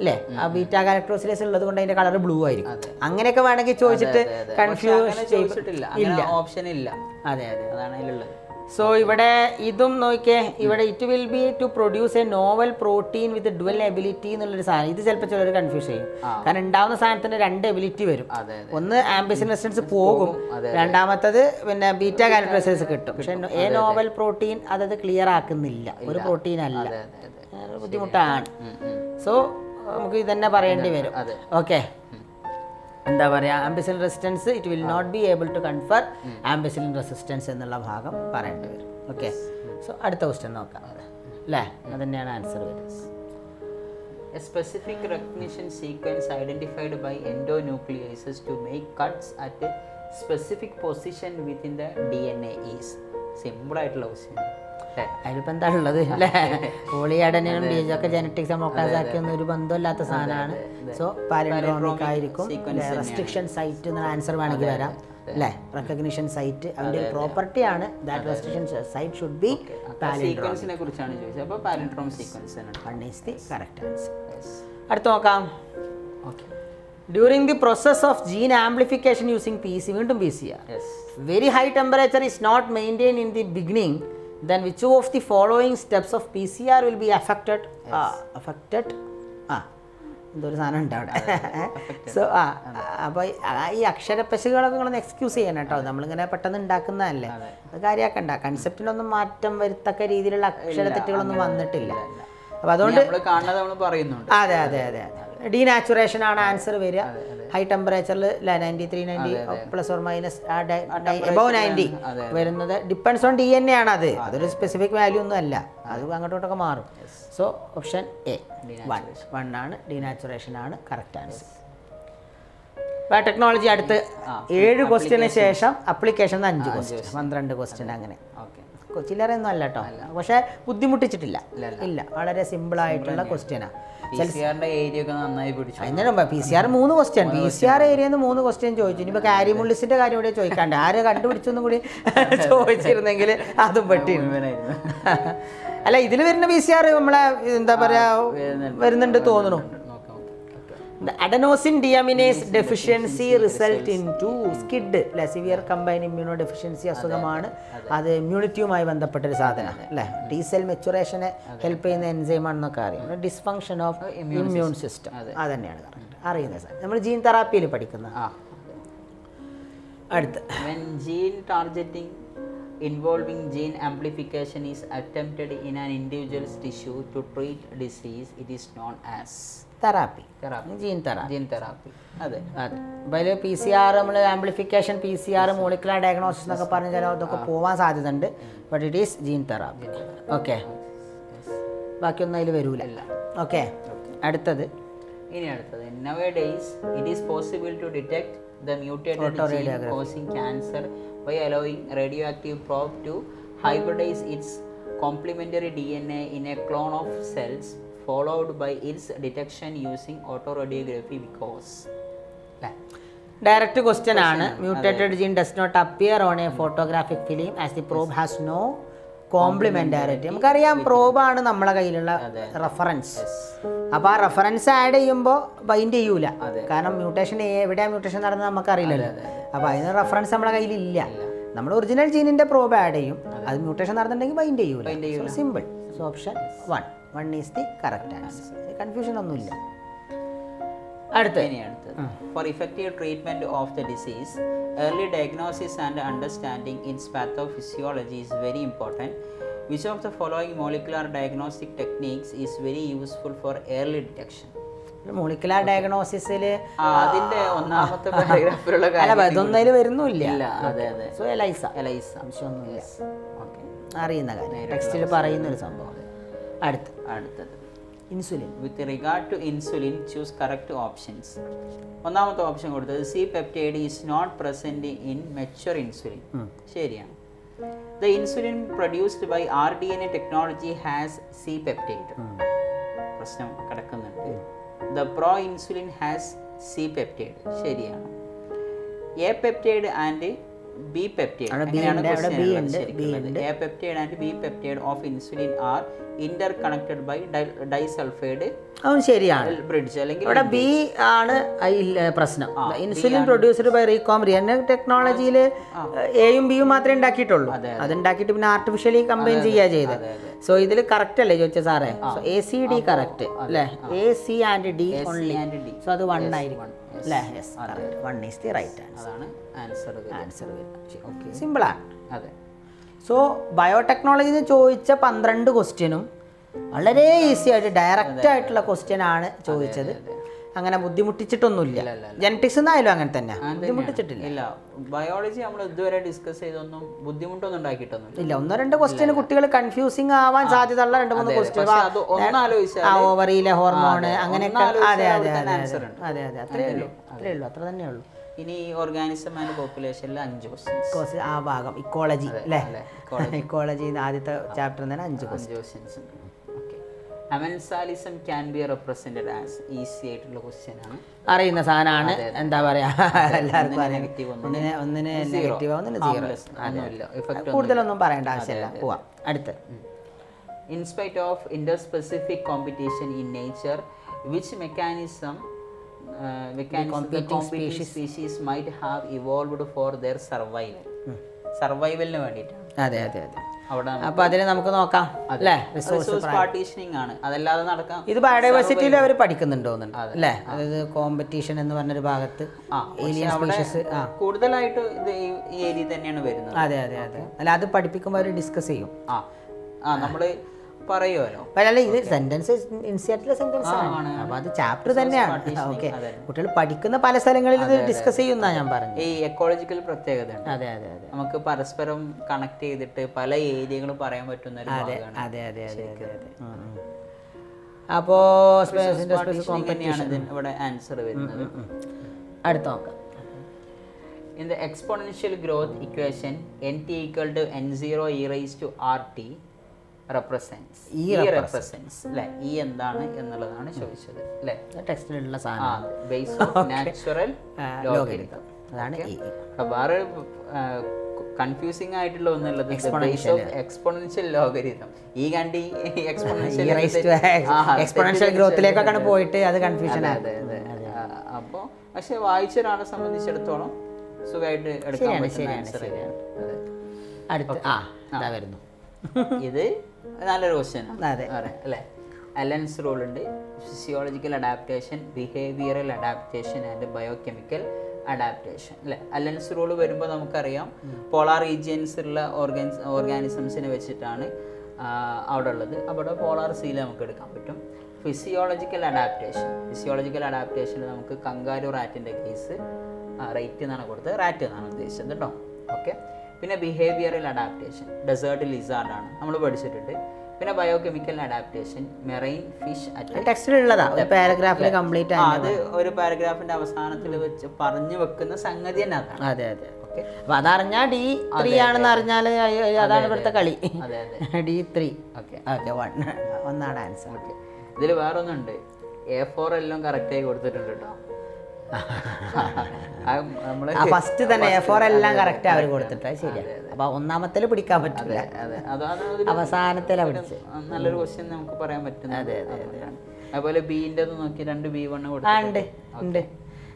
അല്ലേ? ആ ബീറ്റാ ഗാലക്ടോസിഡേസ് ഉള്ളത് കൊണ്ട് അതിന്റെ കളർ ബ്ലൂ ആയിരിക്കും. അങ്ങനെയൊക്കെ വേണമെങ്കിൽ ചോദിച്ചിട്ട് കൺഫ്യൂസ് ചെയ്തിട്ടില്ല, ഇല്ല ഓപ്ഷൻ ഇല്ല. അതെ അതെ, അതാണ് അതിലുള്ളത്. സോ ഇവിടെ ഇതും നോക്കിയേ, ഇവിടെ it will be to produce a novel protein with dual ability എന്നുള്ളൊരു സാധനം. ഇത് ചിലപ്പോൾ ചിലർ കൺഫ്യൂസ് ചെയ്യും, കാരണം ഉണ്ടാവുന്ന സാധനത്തിന് 2 എബിലിറ്റി വരും. ഒന്ന് ആംബിസിൻ റെസിസ്റ്റൻസ് പോകും, രണ്ടാമത്തത് പിന്നെ ബീറ്റാ ഗാലക്ടോസിഡേസ് കിട്ടും. പക്ഷെ എ നോവൽ പ്രോട്ടീൻ അതത് ക്ലിയർ ആക്കുന്നില്ല, ഒരു പ്രോട്ടീൻ അല്ല, ബുദ്ധിമുട്ടാണ്. സോ നമുക്ക് ഇതന്നെ പറയേണ്ടി വരും. ഓക്കെ, എന്താ പറയുക, ampicillin resistance it will not be able to confer ampicillin resistance എന്നുള്ള ഭാഗം പറയേണ്ടി വരും. ഓക്കെ, സോ അടുത്ത ക്വസ്റ്റ്യൻ നോക്കാം അല്ലേ? അതന്നെയാണ് ആൻസർ വരുന്നത്. A specific recognition sequence identified by endonucleases to make cuts at a specific position within the DNA is. Simple ആയിട്ടുള്ള ക്വസ്റ്റ്യൻ. അതിലിപ്പോൾ എന്താണ് ഉള്ളത് അല്ലേ? പോളിയാഡനും ഡിജൊക്കെ ജനറ്റിക്സ് നോക്കാതാക്കിയൊന്നും ഒരു ബന്ധമില്ലാത്ത സാധനമാണ്. സോ പാരൻഡ്രോമിക് ആയിരിക്കും. റെസ്ട്രിക്ഷൻ സൈറ്റ് എന്ന ആൻസർ വേണമെങ്കിൽ വരാം അല്ലേ? റെക്കഗ്നിഷൻ സൈറ്റ് അതിൻ്റെ ഒരു പ്രോപ്പർട്ടിയാണ്. That restriction site should be പാരൻഡ്രോമിനെ കുറിച്ചാണ് ചോദിച്ചത്. അപ്പോൾ പാരൻഡ്രോം സീക്വൻസ് ആണ് ദി കറക്റ്റ് ആൻസർ. അടുത്ത് നോക്കാം. Okay, during the process of gene amplification using PCR, വീണ്ടും PCR, very high temperature is not maintained in the beginning then which of the following steps of PCR will be affected? Yes. Affected? There is an affected. So, I actually excuse it. Denaturation is answer high temperature 93, 90 plus or minus above 90. Depends on DNA. That is specific value. So option A. One denaturation is correct answer. But technology at the 7 question is application and question. Question. PCR area PCR 3 question. PCR area is 3 question. The adenosine deaminase deficiency result into SCID, severe combined immunodeficiency assugamana, that is immunity umayi bandapetta sadhana alle T cell maturation help cheyna enzyme annu kariyam dysfunction of immune system adaneyana correct ariyana sir nammal gene therapy il padikkunna adutha when gene targeting involving gene amplification is attempted in an individual's tissue to treat disease, it is known as therapy. Gene therapy. By PCR amplification, PCR molecular diagnosis, but it is gene therapy. Okay. Okay. Nowadays, it is possible to detect the mutated gene causing cancer by allowing radioactive probe to hybridize its complementary DNA in a clone of cells, followed by its detection using autoradiography because. Direct question is, mutated gene does not appear on a photographic film as the probe has no complementarity. We probe is our reference. If reference add, bind because mutation is mutation. If reference we original gene probe add, that mutation is bind. So simple. So option 1. 1 is the correct answer. Confusion is not. For effective treatment of the disease, early diagnosis and understanding its pathophysiology is very important. Which of the following molecular diagnostic techniques is very useful for early detection? Molecular diagnosis so ELISA. Okay. Insulin. With regard to insulin, choose correct options. Onnamathe option koduthathu C peptide is not present in mature insulin. Seriyan. The insulin produced by rDNA technology has C peptide. Prashnam kadakkunnundu. The proinsulin has C peptide. Seriyan. A peptide and B peptide. A peptide and B peptide of insulin are interconnected by disulfide bridge. B is the question. Insulin produced by recombinant technology A and B are artificially combined. So, this is correct. So, A, C, D correct. A, C and D only. So, that is 1. Yes, correct. 1 is the right answer. Okay. Simple. So, biotechnology is 12 questions. It's easy, direct question. Genetics is not a biology, we discuss confusing hormone. In organism and population, 5 questions. Ecology. Ecology in the chapter 5 questions. Commensalism can be represented as easy question. Ariyunna saanana endha paraya ellarkum ariyam negative one zero annilla effect koodalonnum parayanda aavashyamilla pova adutha. In spite of interspecific competition in nature, which mechanism the competing species might have evolved for their survival? Survival nu vendita. അപ്പോൾ അതിനെ നമുക്ക് നോക്കാം അല്ലേ. Resource partitioning ആണ്, അതല്ലാതെ നടക്കാം. ഇത് ബയോഡൈവേഴ്സിറ്റിയിൽ അവർ പഠിക്കുന്നുണ്ടോന്നുണ്ട് അല്ലേ, അതായത് കോമ്പറ്റീഷൻ എന്ന് പറഞ്ഞൊരു ഭാഗത്ത് ഏലിയൻ സ്പീഷീസ് കൂടുതലായിട്ട് ഇത് ഈ ഏരിയ തന്നെയാണ് വരുന്നത്. അതെ അതെ അതെ, അല്ല അത് പഠിപ്പിക്കുമ്പോൾ അവർ ഡിസ്കസ് ചെയ്യും. ആ ആ നമ്മൾ പറയുമല്ലോ. അല്ല ഇത് സെന്റൻസ് ഇൻസിയാറ്റിലെ സെന്റൻസ് ആണ്, അപ്പോൾ അത് ചാപ്റ്റർ തന്നെയാണ്. ഓക്കെ, കുട്ടികൾ പഠിക്കുന്ന പല സ്ഥലങ്ങളിൽ ഇത് ഡിസ്കസ് ചെയ്യുന്ന ഞാൻ പറഞ്ഞു. ഈ എക്കോളജിക്കൽ പ്രത്യേകത അതെ അതെ അതെ നമുക്ക് പരസ്പരം കണക്ട് ചെയ്തിട്ട് പല ഏരിയകളും പറയാൻ പറ്റുന്ന ഒരു ഭാഗമാണ്. അതെ അതെ അതെ അതെ അതെ. അപ്പോൾ ഇവിടെ ആൻസർ വരുന്നത് അടുത്ത നോക്കാം. In the exponential growth equation, nt equal to n0 e raised to rt represents അല്ലേ, e എന്താണ് എന്നുള്ളതാണ് ചോദിച്ചത് അല്ലേ. ടെക്സ്റ്റിലുള്ള സാധനം ബേസ് ഓഫ് നാച്ചുറൽ ലോഗരിതം അതാണ് e. വേറെ കൺഫ്യൂസിംഗ് ആയിട്ടുള്ള ഒന്നുള്ളത് ബേസ് ഓഫ് എക്സ്പോണൻഷ്യൽ ലോഗരിതം. ഈ കണ്ടി എക്സ്പോണൻഷ്യൽ ഗ്രോത്തിലേക്കാണ് പോയിട്ട് അത് കൺഫ്യൂഷൻ ആയത്. അപ്പോൾ പക്ഷെ വായിച്ച ഒരാളെ സംബന്ധിച്ചിടത്തോളം സുഖമായിട്ട് എടുക്കാൻ പറ്റുന്ന ഇത് നല്ലൊരു ക്വസ്റ്റ്യൻ അല്ലേ. അലൻസ് റൂൾ ഉണ്ട്, physiological adaptation, behavioural adaptation and biochemical adaptation അല്ലേ. അലൻസ് റൂൾ വരുമ്പോൾ നമുക്കറിയാം പോളാർ റീജിയൻസിലുള്ള ഓർഗാനിസംസിനെ വെച്ചിട്ടാണ് അവിടെ ഉള്ളത്. അവിടെ പോളാർ സീൽ നമുക്ക് എടുക്കാൻ പറ്റും. ഫിസിയോളജിക്കൽ അഡാപ്റ്റേഷൻ, ഫിസിയോളജിക്കൽ അഡാപ്റ്റേഷനിൽ നമുക്ക് കങ്കാരു റാറ്റിൻ്റെ കേസ് റൈറ്റ് എന്നാണ് കൊടുത്തത്, റാറ്റ് എന്നാണ് ഉദ്ദേശിച്ചത് കേട്ടോ. ഓക്കെ, പിന്നെ ബിഹേവിയറൽ അഡാപ്റ്റേഷൻ ഡെസേർട്ട് ലിസാർഡാണ് നമ്മൾ പഠിച്ചിട്ടുണ്ട്. പിന്നെ biochemical adaptation marine fish attack, അത് ഒരു പാരഗ്രാഫിന്റെ അവസാനത്തിൽ വെച്ച് പറഞ്ഞു വെക്കുന്ന സംഗതി തന്നെ അതാണ്. അതെ അതെ ഓക്കെ, അതറിഞ്ഞാൽ ഡി ത്രീ ആണെന്ന് അറിഞ്ഞാൽ അതാണ് ഇവിടുത്തെ കളി. അതെ അതെ ഡി ത്രീ ഓക്കെ ഓക്കെ ഒന്നാണ് ആൻസർ. ഓക്കെ, ഇതിൽ വേറൊന്നുണ്ട്, A4 എല്ലാം കറക്റ്റായി കൊടുത്തിട്ടുണ്ട് കേട്ടോ. ഫസ്റ്റ് തന്നെ A4 എല്ലാം കറക്റ്റ് അവർ കൊടുത്തിട്ട് ശരിയാണ്. അപ്പൊ ഒന്നാമത്തെ പിടിക്കാൻ പറ്റില്ല, അവസാനത്തെ നല്ലൊരു ക്വസ്റ്റ്യൻ നമുക്ക് പറയാൻ പറ്റും. അതുപോലെ ബിന്റെ നോക്കി രണ്ട് B1 ഉണ്ട്.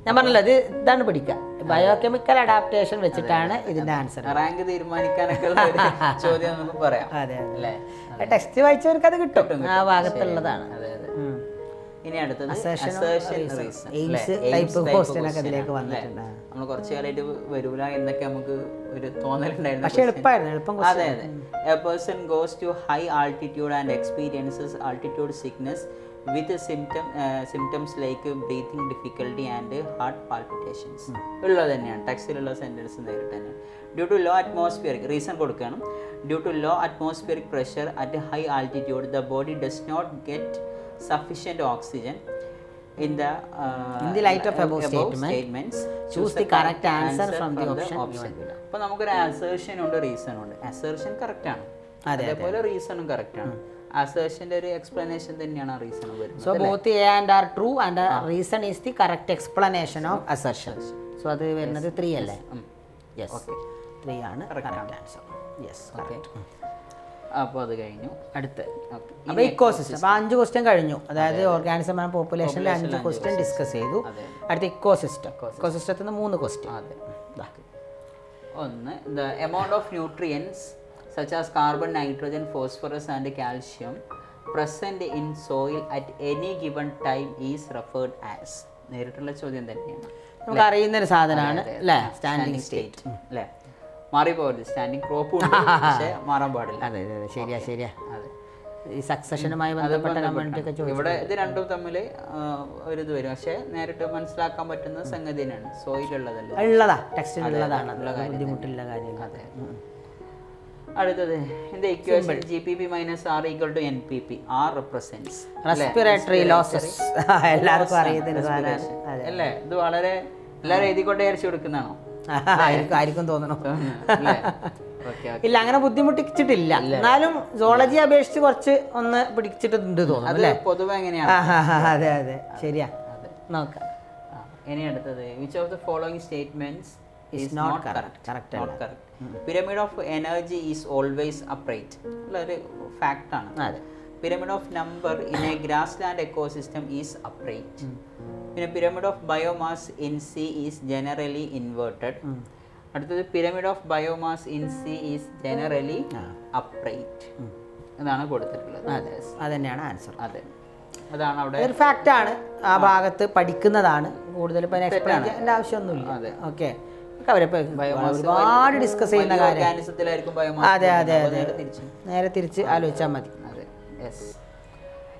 ഞാൻ പറഞ്ഞല്ലോ അത് ഇതാണ് പിടിക്കുക. ബയോകെമിക്കൽ അഡാപ്റ്റേഷൻ വെച്ചിട്ടാണ് ഇതിന്റെ ആൻസർ. റാങ്ക് തീരുമാനിക്കാനൊക്കെ ചോദ്യം നമുക്ക് പറയാം. അതെ അല്ലേ, ടെക്സ്റ്റ് വായിച്ചവർക്ക് അത് കിട്ടും, ആ ഭാഗത്തുള്ളതാണ്. അതെ അതെ. ഇനി അടുത്തത് നമ്മൾ കുറച്ച് കാലമായിട്ട് വരൂല എന്നൊക്കെ നമുക്ക് ഒരു തോന്നലുണ്ടായിരുന്നു. അതെ അതെ. A person goes to high altitude and experiences altitude sickness with symptoms like breathing difficulty and heart palpitations ഉള്ളത് തന്നെയാണ്. ടെക്സ്റ്റിലുള്ള സെൻറ്റൻസ് നേരിട്ട് തന്നെ due to low atmospheric reason കൊടുക്കണം. Due to low atmospheric pressure at high altitude the body does not get sufficient oxygen in the light of above statements choose the correct answer from the option. അപ്പോൾ നമുക്ക് ഒരു assertion ഉണ്ട്, reason ഉണ്ട്. assertion correct ആണ്, അതേപോലെ reason ഉം correct ആണ്. assertion ഒരു explanation തന്നെയാണ് reason വരുന്നത്. so both A and R true and reason is the correct explanation of assertion. so അത് വരുന്നത് 3 അല്ലേ. yes okay 3 ആണ് correct answer. yes okay. അപ്പോൾ അത് കഴിഞ്ഞു. അടുത്ത് അപ്പോൾ ഇക്കോസിസ്റ്റം. അപ്പോൾ 5 ക്വസ്റ്റ്യൻ കഴിഞ്ഞു, അതായത് ഓർഗാനിസം ആൻഡ് പോപ്പുലേഷനിലെ 5 ക്വസ്റ്റ്യൻ ഡിസ്കസ് ചെയ്തു. അടുത്ത ഇക്കോസിസ്റ്റം. ഇക്കോസിസ്റ്റത്തിൽ നിന്ന് 3 ക്വസ്റ്റ്യൻ. അതെ. ഒന്ന്, the amount of nutrients such as carbon, nitrogen, phosphorus and calcium present in soil at any given time is referred as. നേരിട്ടുള്ള ചോദ്യം തന്നെയാണ്, നമുക്ക് അറിയുന്നൊരു സാധനമാണ് അല്ലേ. സ്റ്റാൻഡിംഗ് സ്റ്റേറ്റ് അല്ലേ, മാറിപ്പോകരുത്. സ്റ്റാൻഡിങ് ക്രോപ്പ് പക്ഷേ മാറാൻ പാടില്ല. അതെ അതെ ശരിയാ ശരിയാ. അതെ, ഈ സക്സഷനുമായി ബന്ധപ്പെട്ട ഇവിടെ ഇത് രണ്ടും തമ്മിൽ ഒരു ഇത് വരും, പക്ഷേ നേരിട്ട് മനസ്സിലാക്കാൻ പറ്റുന്ന സംഗതി തന്നെയാണ്. സോയിലുള്ളതല്ല, ടെക്സ്റ്റിലുള്ളതാണ്. ബുദ്ധിമുട്ടുള്ള കാര്യം. അതെ. അടുത്തത് എന്താ equation GPP minus R equal to NPP. R represents respiratory losses. എല്ലാവർക്കും അറിയുന്നതാണ് അല്ലേ. ഇത് വളരെ എല്ലാവരും എഴുതിക്കൊണ്ടേ അരച്ചു കൊടുക്കുന്നതാണോ ആയിരിക്കും തോന്നണം. ഇല്ല, അങ്ങനെ ബുദ്ധിമുട്ടിച്ചിട്ടില്ല. എന്നാലും സോളജി അപേക്ഷിച്ച് കുറച്ച് ഒന്ന് പിടിച്ചിട്ടുണ്ട് തോന്നുന്നു അല്ലേ. പൊതുവെ എങ്ങനെയാണ്? അതെ അതെ ശരിയാ. നോക്കാം ഇനി അടുത്തത്. Which of the following statements is not correct? Not correct. Pyramid of energy is always upright ഉള്ള ഒരു ഫാക്ട് ആണ്. അതെ. Pyramid of number in a grassland ecosystem is upright. പിന്നെ pyramid of biomass in sea is generally inverted. അടുത്തത് pyramid of biomass in sea is generally upright എന്നാണ് കൊടുത്തിട്ടുള്ളത്. അത് തന്നെയാണ് ആൻസർ. അതെ, അതാണ് അവിടെ ഒരു ഫാക്റ്റാണ്. ആ ഭാഗത്ത് പഠിക്കുന്നതാണ് കൂടുതൽ. എക്സ്പ്ലെയിൻ ആവശ്യമൊന്നുമില്ല. അതെ, ഓക്കെ. ഒരുപാട് ഡിസ്കസ് ചെയ്യുന്ന കാര്യം. അതെ അതെ അതെ, നേരെ തിരിച്ച് ആലോചിച്ചാൽ മതി.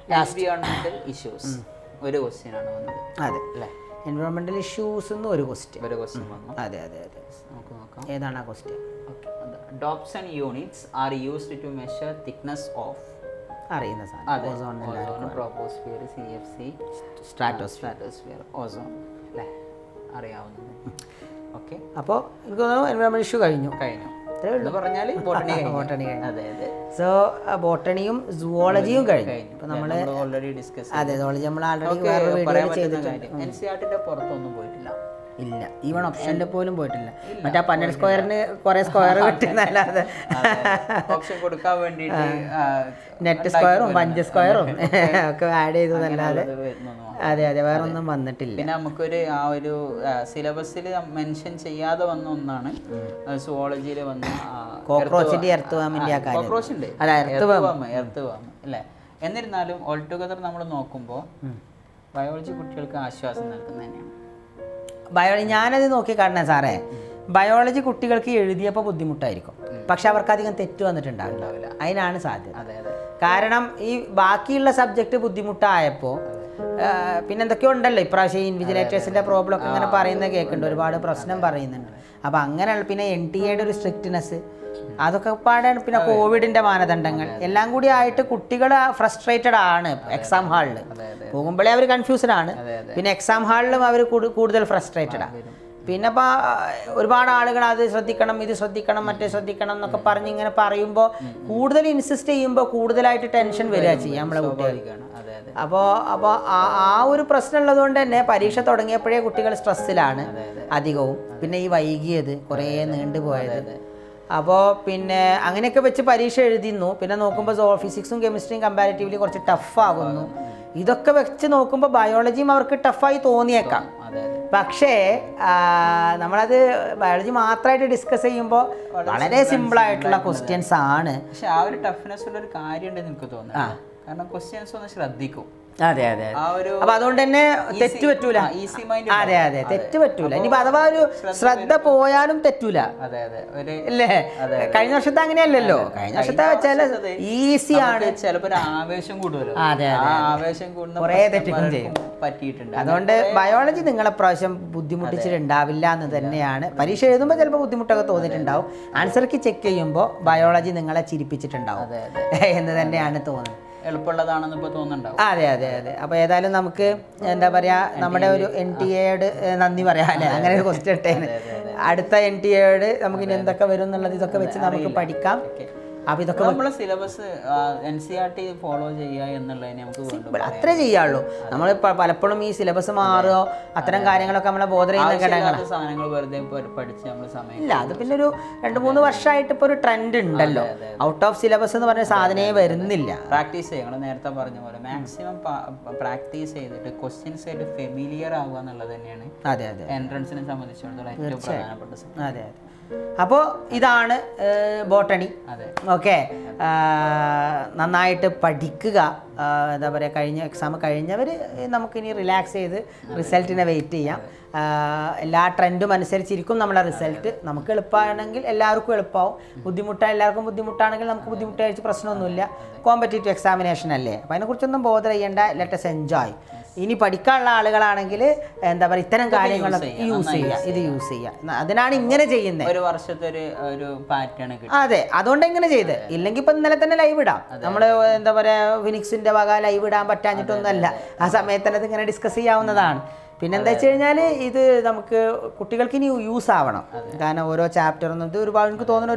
എൻവയോൺമെന്റൽ ഇഷ്യൂസ് ഒരു ക്വസ്റ്റ്യൻ ആണ് വന്നത്. അതെ അല്ലേ, എൻവയോൺമെന്റൽ ഇഷ്യൂസ് എന്ന് ഒരു ക്വസ്റ്റ്യൻ വന്നു. അതെ അതെ അതെ, നമുക്ക് നോക്കാം ഏതാണ് ആ question. Okay, Dobson units are used to measure thickness of അറിയുന്ന സാധനം, ട്രോപോസ്ഫിയർ, CFC, സ്ട്രാറ്റോസ്ഫിയർ, ഓസോൺ അല്ലേ, അറിയാവുന്നത്. ഓക്കെ, അപ്പോൾ എനിക്ക് തോന്നുന്നു എൻവയോൺമെന്റൽ ഇഷ്യൂ കഴിഞ്ഞു. പറഞ്ഞാൽ ബോട്ടണി കഴിഞ്ഞു. സോ ബോട്ടണിയും സുവോളജിയും കഴിഞ്ഞു. നമ്മൾ ഓൾറെഡി ഡിസ്കസ് ചെയ്തു. അതെ, സുവോളജി നമ്മൾ ആൾറെഡി വേറെ വീഡിയോ ചെയ്തിട്ടുണ്ട്. എൻസിആർടിന്റെ പുറത്തൊന്നും പോയിട്ടില്ല. ഇല്ല, ഈവൺ ഓപ്ഷന്റെ പോലും പോയിട്ടില്ല. മറ്റേ 12 സ്ക്വയറിന് കുറേ സ്ക്വയർ കിട്ടുന്നല്ലാതെ ഓപ്ഷൻ കൊടുക്കാൻ വേണ്ടിയിട്ട് നെറ്റ് സ്ക്വയറും പഞ്ച് സ്ക്വയറും ഒക്കെ ആഡ് ചെയ്തതല്ലാതെ. അതെ അതെ, വേറൊന്നും വന്നിട്ടില്ല. പിന്നെ നമുക്കൊരു ആ ഒരു സിലബസിൽ മെൻഷൻ ചെയ്യാതെ വന്ന ഒന്നാണ് സുവോളജിയിൽ വന്ന കോക്രോച്ചിന്റെ എർത്തുവാമിന്റെ ആ കാര്യം. കോക്രോച്ച് ഉണ്ട്, അല്ല എർത്തുവാമ് അല്ലേ. എന്നിരുന്നാലും ഓൾ ടുഗദർ നമ്മൾ നോക്കുമ്പോൾ ബയോളജി കുട്ടികൾക്ക് ആശ്വാസം നൽകുന്നത് തന്നെയാണ്. ഞാനത് നോക്കി കാണണേ സാറേ, ബയോളജി കുട്ടികൾക്ക് എഴുതിയപ്പോൾ ബുദ്ധിമുട്ടായിരിക്കും, പക്ഷെ അവർക്ക് അധികം തെറ്റ് വന്നിട്ടുണ്ടാവില്ല. അതിനാണ് സാധ്യത. കാരണം ഈ ബാക്കിയുള്ള സബ്ജക്റ്റ് ബുദ്ധിമുട്ടായപ്പോൾ പിന്നെ എന്തൊക്കെയോ ഉണ്ടല്ലോ ഇപ്രാവശ്യം ഈ ഇൻവിജിലേറ്റേഴ്സിൻ്റെ പ്രോബ്ലം ഒക്കെ അങ്ങനെ പറയുന്നത് കേൾക്കുന്നുണ്ട്, ഒരുപാട് പ്രശ്നം പറയുന്നുണ്ട്. അപ്പോൾ അങ്ങനെയുള്ള പിന്നെ NTA ഒരു സ്ട്രിക്റ്റ്നെസ്, അതൊക്കെ പാടാണ്. പിന്നെ കോവിഡിന്റെ മാനദണ്ഡങ്ങൾ എല്ലാം കൂടി ആയിട്ട് കുട്ടികൾ ഫ്രസ്ട്രേറ്റഡ് ആണ്. എക്സാം ഹാളിൽ പോകുമ്പോഴേ അവർ കൺഫ്യൂസ്ഡ് ആണ്. പിന്നെ എക്സാം ഹാളിലും അവർ കൂടുതൽ ഫ്രസ്ട്രേറ്റഡാണ്. പിന്നെ ഇപ്പോൾ ഒരുപാട് ആളുകൾ അത് ശ്രദ്ധിക്കണം, ഇത് ശ്രദ്ധിക്കണം, മറ്റേ ശ്രദ്ധിക്കണം എന്നൊക്കെ പറഞ്ഞ് ഇങ്ങനെ പറയുമ്പോൾ കൂടുതൽ ഇൻസിസ്റ്റ് ചെയ്യുമ്പോൾ കൂടുതലായിട്ട് ടെൻഷൻ വരിക ചെയ്യും നമ്മളെ കുട്ടികൾക്ക്. അപ്പോൾ ആ ഒരു പ്രശ്നം ഉള്ളതുകൊണ്ട് തന്നെ പരീക്ഷ തുടങ്ങിയപ്പോഴേ കുട്ടികൾ സ്ട്രെസ്സിലാണ് അധികവും. പിന്നെ ഈ വൈകിയത് കുറേ നീണ്ടുപോയത്. അപ്പോൾ പിന്നെ അങ്ങനെയൊക്കെ വെച്ച് പരീക്ഷ എഴുതുന്നു. പിന്നെ നോക്കുമ്പോൾ ഫിസിക്സും കെമിസ്ട്രിയും കമ്പാരിറ്റീവ്ലി കുറച്ച് ടഫാകുന്നു. ഇതൊക്കെ വെച്ച് നോക്കുമ്പോൾ ബയോളജിയും അവർക്ക് ടഫായി തോന്നിയേക്കാം. പക്ഷേ നമ്മളത് ബയോളജി മാത്രമായിട്ട് ഡിസ്കസ് ചെയ്യുമ്പോൾ വളരെ സിമ്പിളായിട്ടുള്ള ക്വസ്റ്റ്യൻസ് ആണ്. പക്ഷെ ആ ഒരു ടഫ്നെസ് ഉള്ളൊരു കാര്യമുണ്ടെന്ന് എനിക്ക് തോന്നുന്നു. കാരണം ക്വസ്റ്റ്യൻസ് ഒന്ന് ശ്രദ്ധിക്കും. അതെ അതെ, അപ്പൊ അതുകൊണ്ട് തന്നെ തെറ്റ് പറ്റൂല. അതെ അതെ, തെറ്റ് പറ്റൂല. ഇനിയിപ്പോ അഥവാ ഒരു ശ്രദ്ധ പോയാലും തെറ്റൂല അല്ലേ. കഴിഞ്ഞ വർഷത്തെ അങ്ങനെയല്ലല്ലോ. കഴിഞ്ഞ വർഷത്തെ വെച്ചാൽ ഈസി ആണ്. ചിലപ്പോ ആവേശം കൂടുതലും അതെ ആവേശം കൂടുന്ന കുറെ തെറ്റുകൾ പറ്റിയിട്ടുണ്ട്. അതുകൊണ്ട് ബയോളജി നിങ്ങളെ പ്രാവശ്യം ബുദ്ധിമുട്ടിച്ചിട്ടുണ്ടാവില്ല എന്ന് തന്നെയാണ്. പരീക്ഷ എഴുതുമ്പോൾ ചിലപ്പോൾ ബുദ്ധിമുട്ടൊക്കെ തോന്നിയിട്ടുണ്ടാവും, ആൻസർക്ക് ചെക്ക് ചെയ്യുമ്പോൾ ബയോളജി നിങ്ങളെ ചിരിപ്പിച്ചിട്ടുണ്ടാവും എന്ന് തന്നെയാണ് തോന്നുന്നത്. എളുപ്പമുള്ളതാണെന്ന് ഇപ്പോൾ തോന്നുന്നുണ്ടാവും. അതെ അതെ അതെ. അപ്പോൾ ഏതായാലും നമുക്ക് എന്താ പറയുക, നമ്മുടെ ഒരു NTAയോട് നന്ദി പറയാം അല്ലേ. അങ്ങനെ ഒരു ക്വസ്റ്റ്യൻ ഇട്ടേന്. അടുത്ത NTAയോട് നമുക്ക് ഇനി എന്തൊക്കെ വരും എന്നുള്ളത് ഇതൊക്കെ വെച്ച് നമുക്ക് പഠിക്കാം. അപ്പോൾ ഇതൊക്കെ നമ്മളെ സിലബസ് NCRT ഫോളോ ചെയ്യുക എന്നുള്ളതിനെ നമുക്ക് അത്രേ ചെയ്യാവുള്ളൂ. നമ്മൾ പലപ്പോഴും ഈ സിലബസ് മാറുമോ അത്തരം കാര്യങ്ങളൊക്കെ നമ്മളെ ബോധ സാധനങ്ങൾ വെറുതെ പഠിച്ച് നമ്മൾ സമയം ഇല്ല. അത് പിന്നെ ഒരു 2-3 വർഷമായിട്ട് ഇപ്പോൾ ഒരു ട്രെൻഡ് ഉണ്ടല്ലോ, ഔട്ട് ഓഫ് സിലബസ് എന്ന് പറഞ്ഞ സാധനമേ വരുന്നില്ല. പ്രാക്ടീസ് ചെയ്യണം. നേരത്തെ പറഞ്ഞ പോലെ മാക്സിമം പ്രാക്ടീസ് ചെയ്തിട്ട് ക്വസ്റ്റ്യൻസ് ആയിട്ട് ഫെമിലിയർ ആവുക എന്നുള്ളത് തന്നെയാണ്. അതെ അതെ, എൻട്രൻസിനെ സംബന്ധിച്ചിടത്തോളം ഏറ്റവും പ്രധാനപ്പെട്ട. അതെ അതെ, അപ്പോൾ ഇതാണ് ബോട്ടണി. ഓക്കെ, നന്നായിട്ട് പഠിക്കുക. എന്താ പറയുക, കഴിഞ്ഞ എക്സാം കഴിഞ്ഞവർ നമുക്കിനി റിലാക്സ് ചെയ്ത് റിസൾട്ടിനെ വെയിറ്റ് ചെയ്യാം. എല്ലാ ട്രെൻഡും അനുസരിച്ചിരിക്കും നമ്മളെ റിസൾട്ട്. നമുക്ക് എളുപ്പമാണെങ്കിൽ എല്ലാവർക്കും എളുപ്പമാവും, ബുദ്ധിമുട്ടാണ് എല്ലാവർക്കും ബുദ്ധിമുട്ടാണെങ്കിൽ നമുക്ക് ബുദ്ധിമുട്ടായിട്ട് പ്രശ്നമൊന്നുമില്ല. കോമ്പറ്റേറ്റീവ് എക്സാമിനേഷൻ അല്ലേ, അപ്പം അതിനെക്കുറിച്ചൊന്നും ബോധർ ചെയ്യേണ്ട. Let us enjoy. ഇനി പഠിക്കാനുള്ള ആളുകളാണെങ്കിൽ എന്താ പറയുക, ഇത്തരം കാര്യങ്ങളൊക്കെ യൂസ് ചെയ്യുക, ഇത് യൂസ് ചെയ്യുക. അതിനാണ് ഇങ്ങനെ ചെയ്യുന്നത്. ഒരു വർഷത്തെ ഒരു പാറ്റേൺ. അതെ, അതുകൊണ്ട് ഇങ്ങനെ ചെയ്ത് ഇല്ലെങ്കിൽ ഇപ്പം ഇന്നലെ തന്നെ ലൈവ് ഇടാം. നമ്മൾ എന്താ പറയുക, ഫിനിക്സിൻ്റെ വക ലൈവ് ഇടാൻ പറ്റാഞ്ഞിട്ടൊന്നുമല്ല. ആ സമയത്ത് തന്നെ ഇതിങ്ങനെ ഡിസ്കസ് ചെയ്യാവുന്നതാണ്. പിന്നെന്താ വെച്ച് കഴിഞ്ഞാൽ ഇത് നമുക്ക് കുട്ടികൾക്ക് ഇനി യൂസ് ആവണം. കാരണം ഓരോ ചാപ്റ്ററൊന്നും ഇത് ഒരുപാട് എനിക്ക് തോന്നുന്ന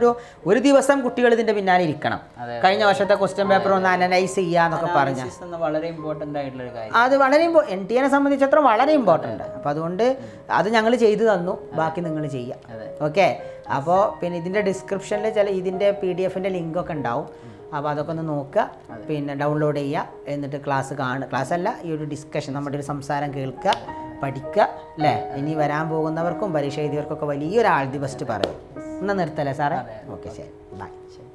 ഒരു ദിവസം കുട്ടികൾ ഇതിൻ്റെ പിന്നാലെ ഇരിക്കണം. കഴിഞ്ഞ വർഷത്തെ ക്വസ്റ്റ്യൻ പേപ്പർ ഒന്ന് അനലൈസ് ചെയ്യുക എന്നൊക്കെ പറഞ്ഞാൽ വളരെ ഇമ്പോർട്ടൻ്റ് ആയിട്ടുള്ള കാര്യം. അത് വളരെ NTAനെ സംബന്ധിച്ചിടത്തോളം വളരെ ഇമ്പോർട്ടൻ്റ്. അപ്പോൾ അതുകൊണ്ട് അത് ഞങ്ങൾ ചെയ്തു തന്നു, ബാക്കി നിങ്ങൾ ചെയ്യുക. ഓക്കെ, അപ്പോൾ പിന്നെ ഇതിൻ്റെ ഡിസ്ക്രിപ്ഷനിൽ ഇതിൻ്റെ PDF-ൻ്റെ ലിങ്കൊക്കെ ഉണ്ടാവും. അപ്പോൾ അതൊക്കെ ഒന്ന് നോക്കുക, പിന്നെ ഡൗൺലോഡ് ചെയ്യുക. എന്നിട്ട് ക്ലാസ് കാണുക, ക്ലാസ് അല്ല ഈ ഒരു ഡിസ്കഷൻ, നമ്മുടെ ഒരു സംസാരം കേൾക്കുക. പഠിക്കുക അല്ലേ. ഇനി വരാൻ പോകുന്നവർക്കും പരീക്ഷ എഴുതിയവർക്കൊക്കെ വലിയൊരാൾ ദിവസം പറയും. എന്നാൽ നിർത്തല്ലേ സാറേ? ഓക്കെ, ശരി, ബൈ.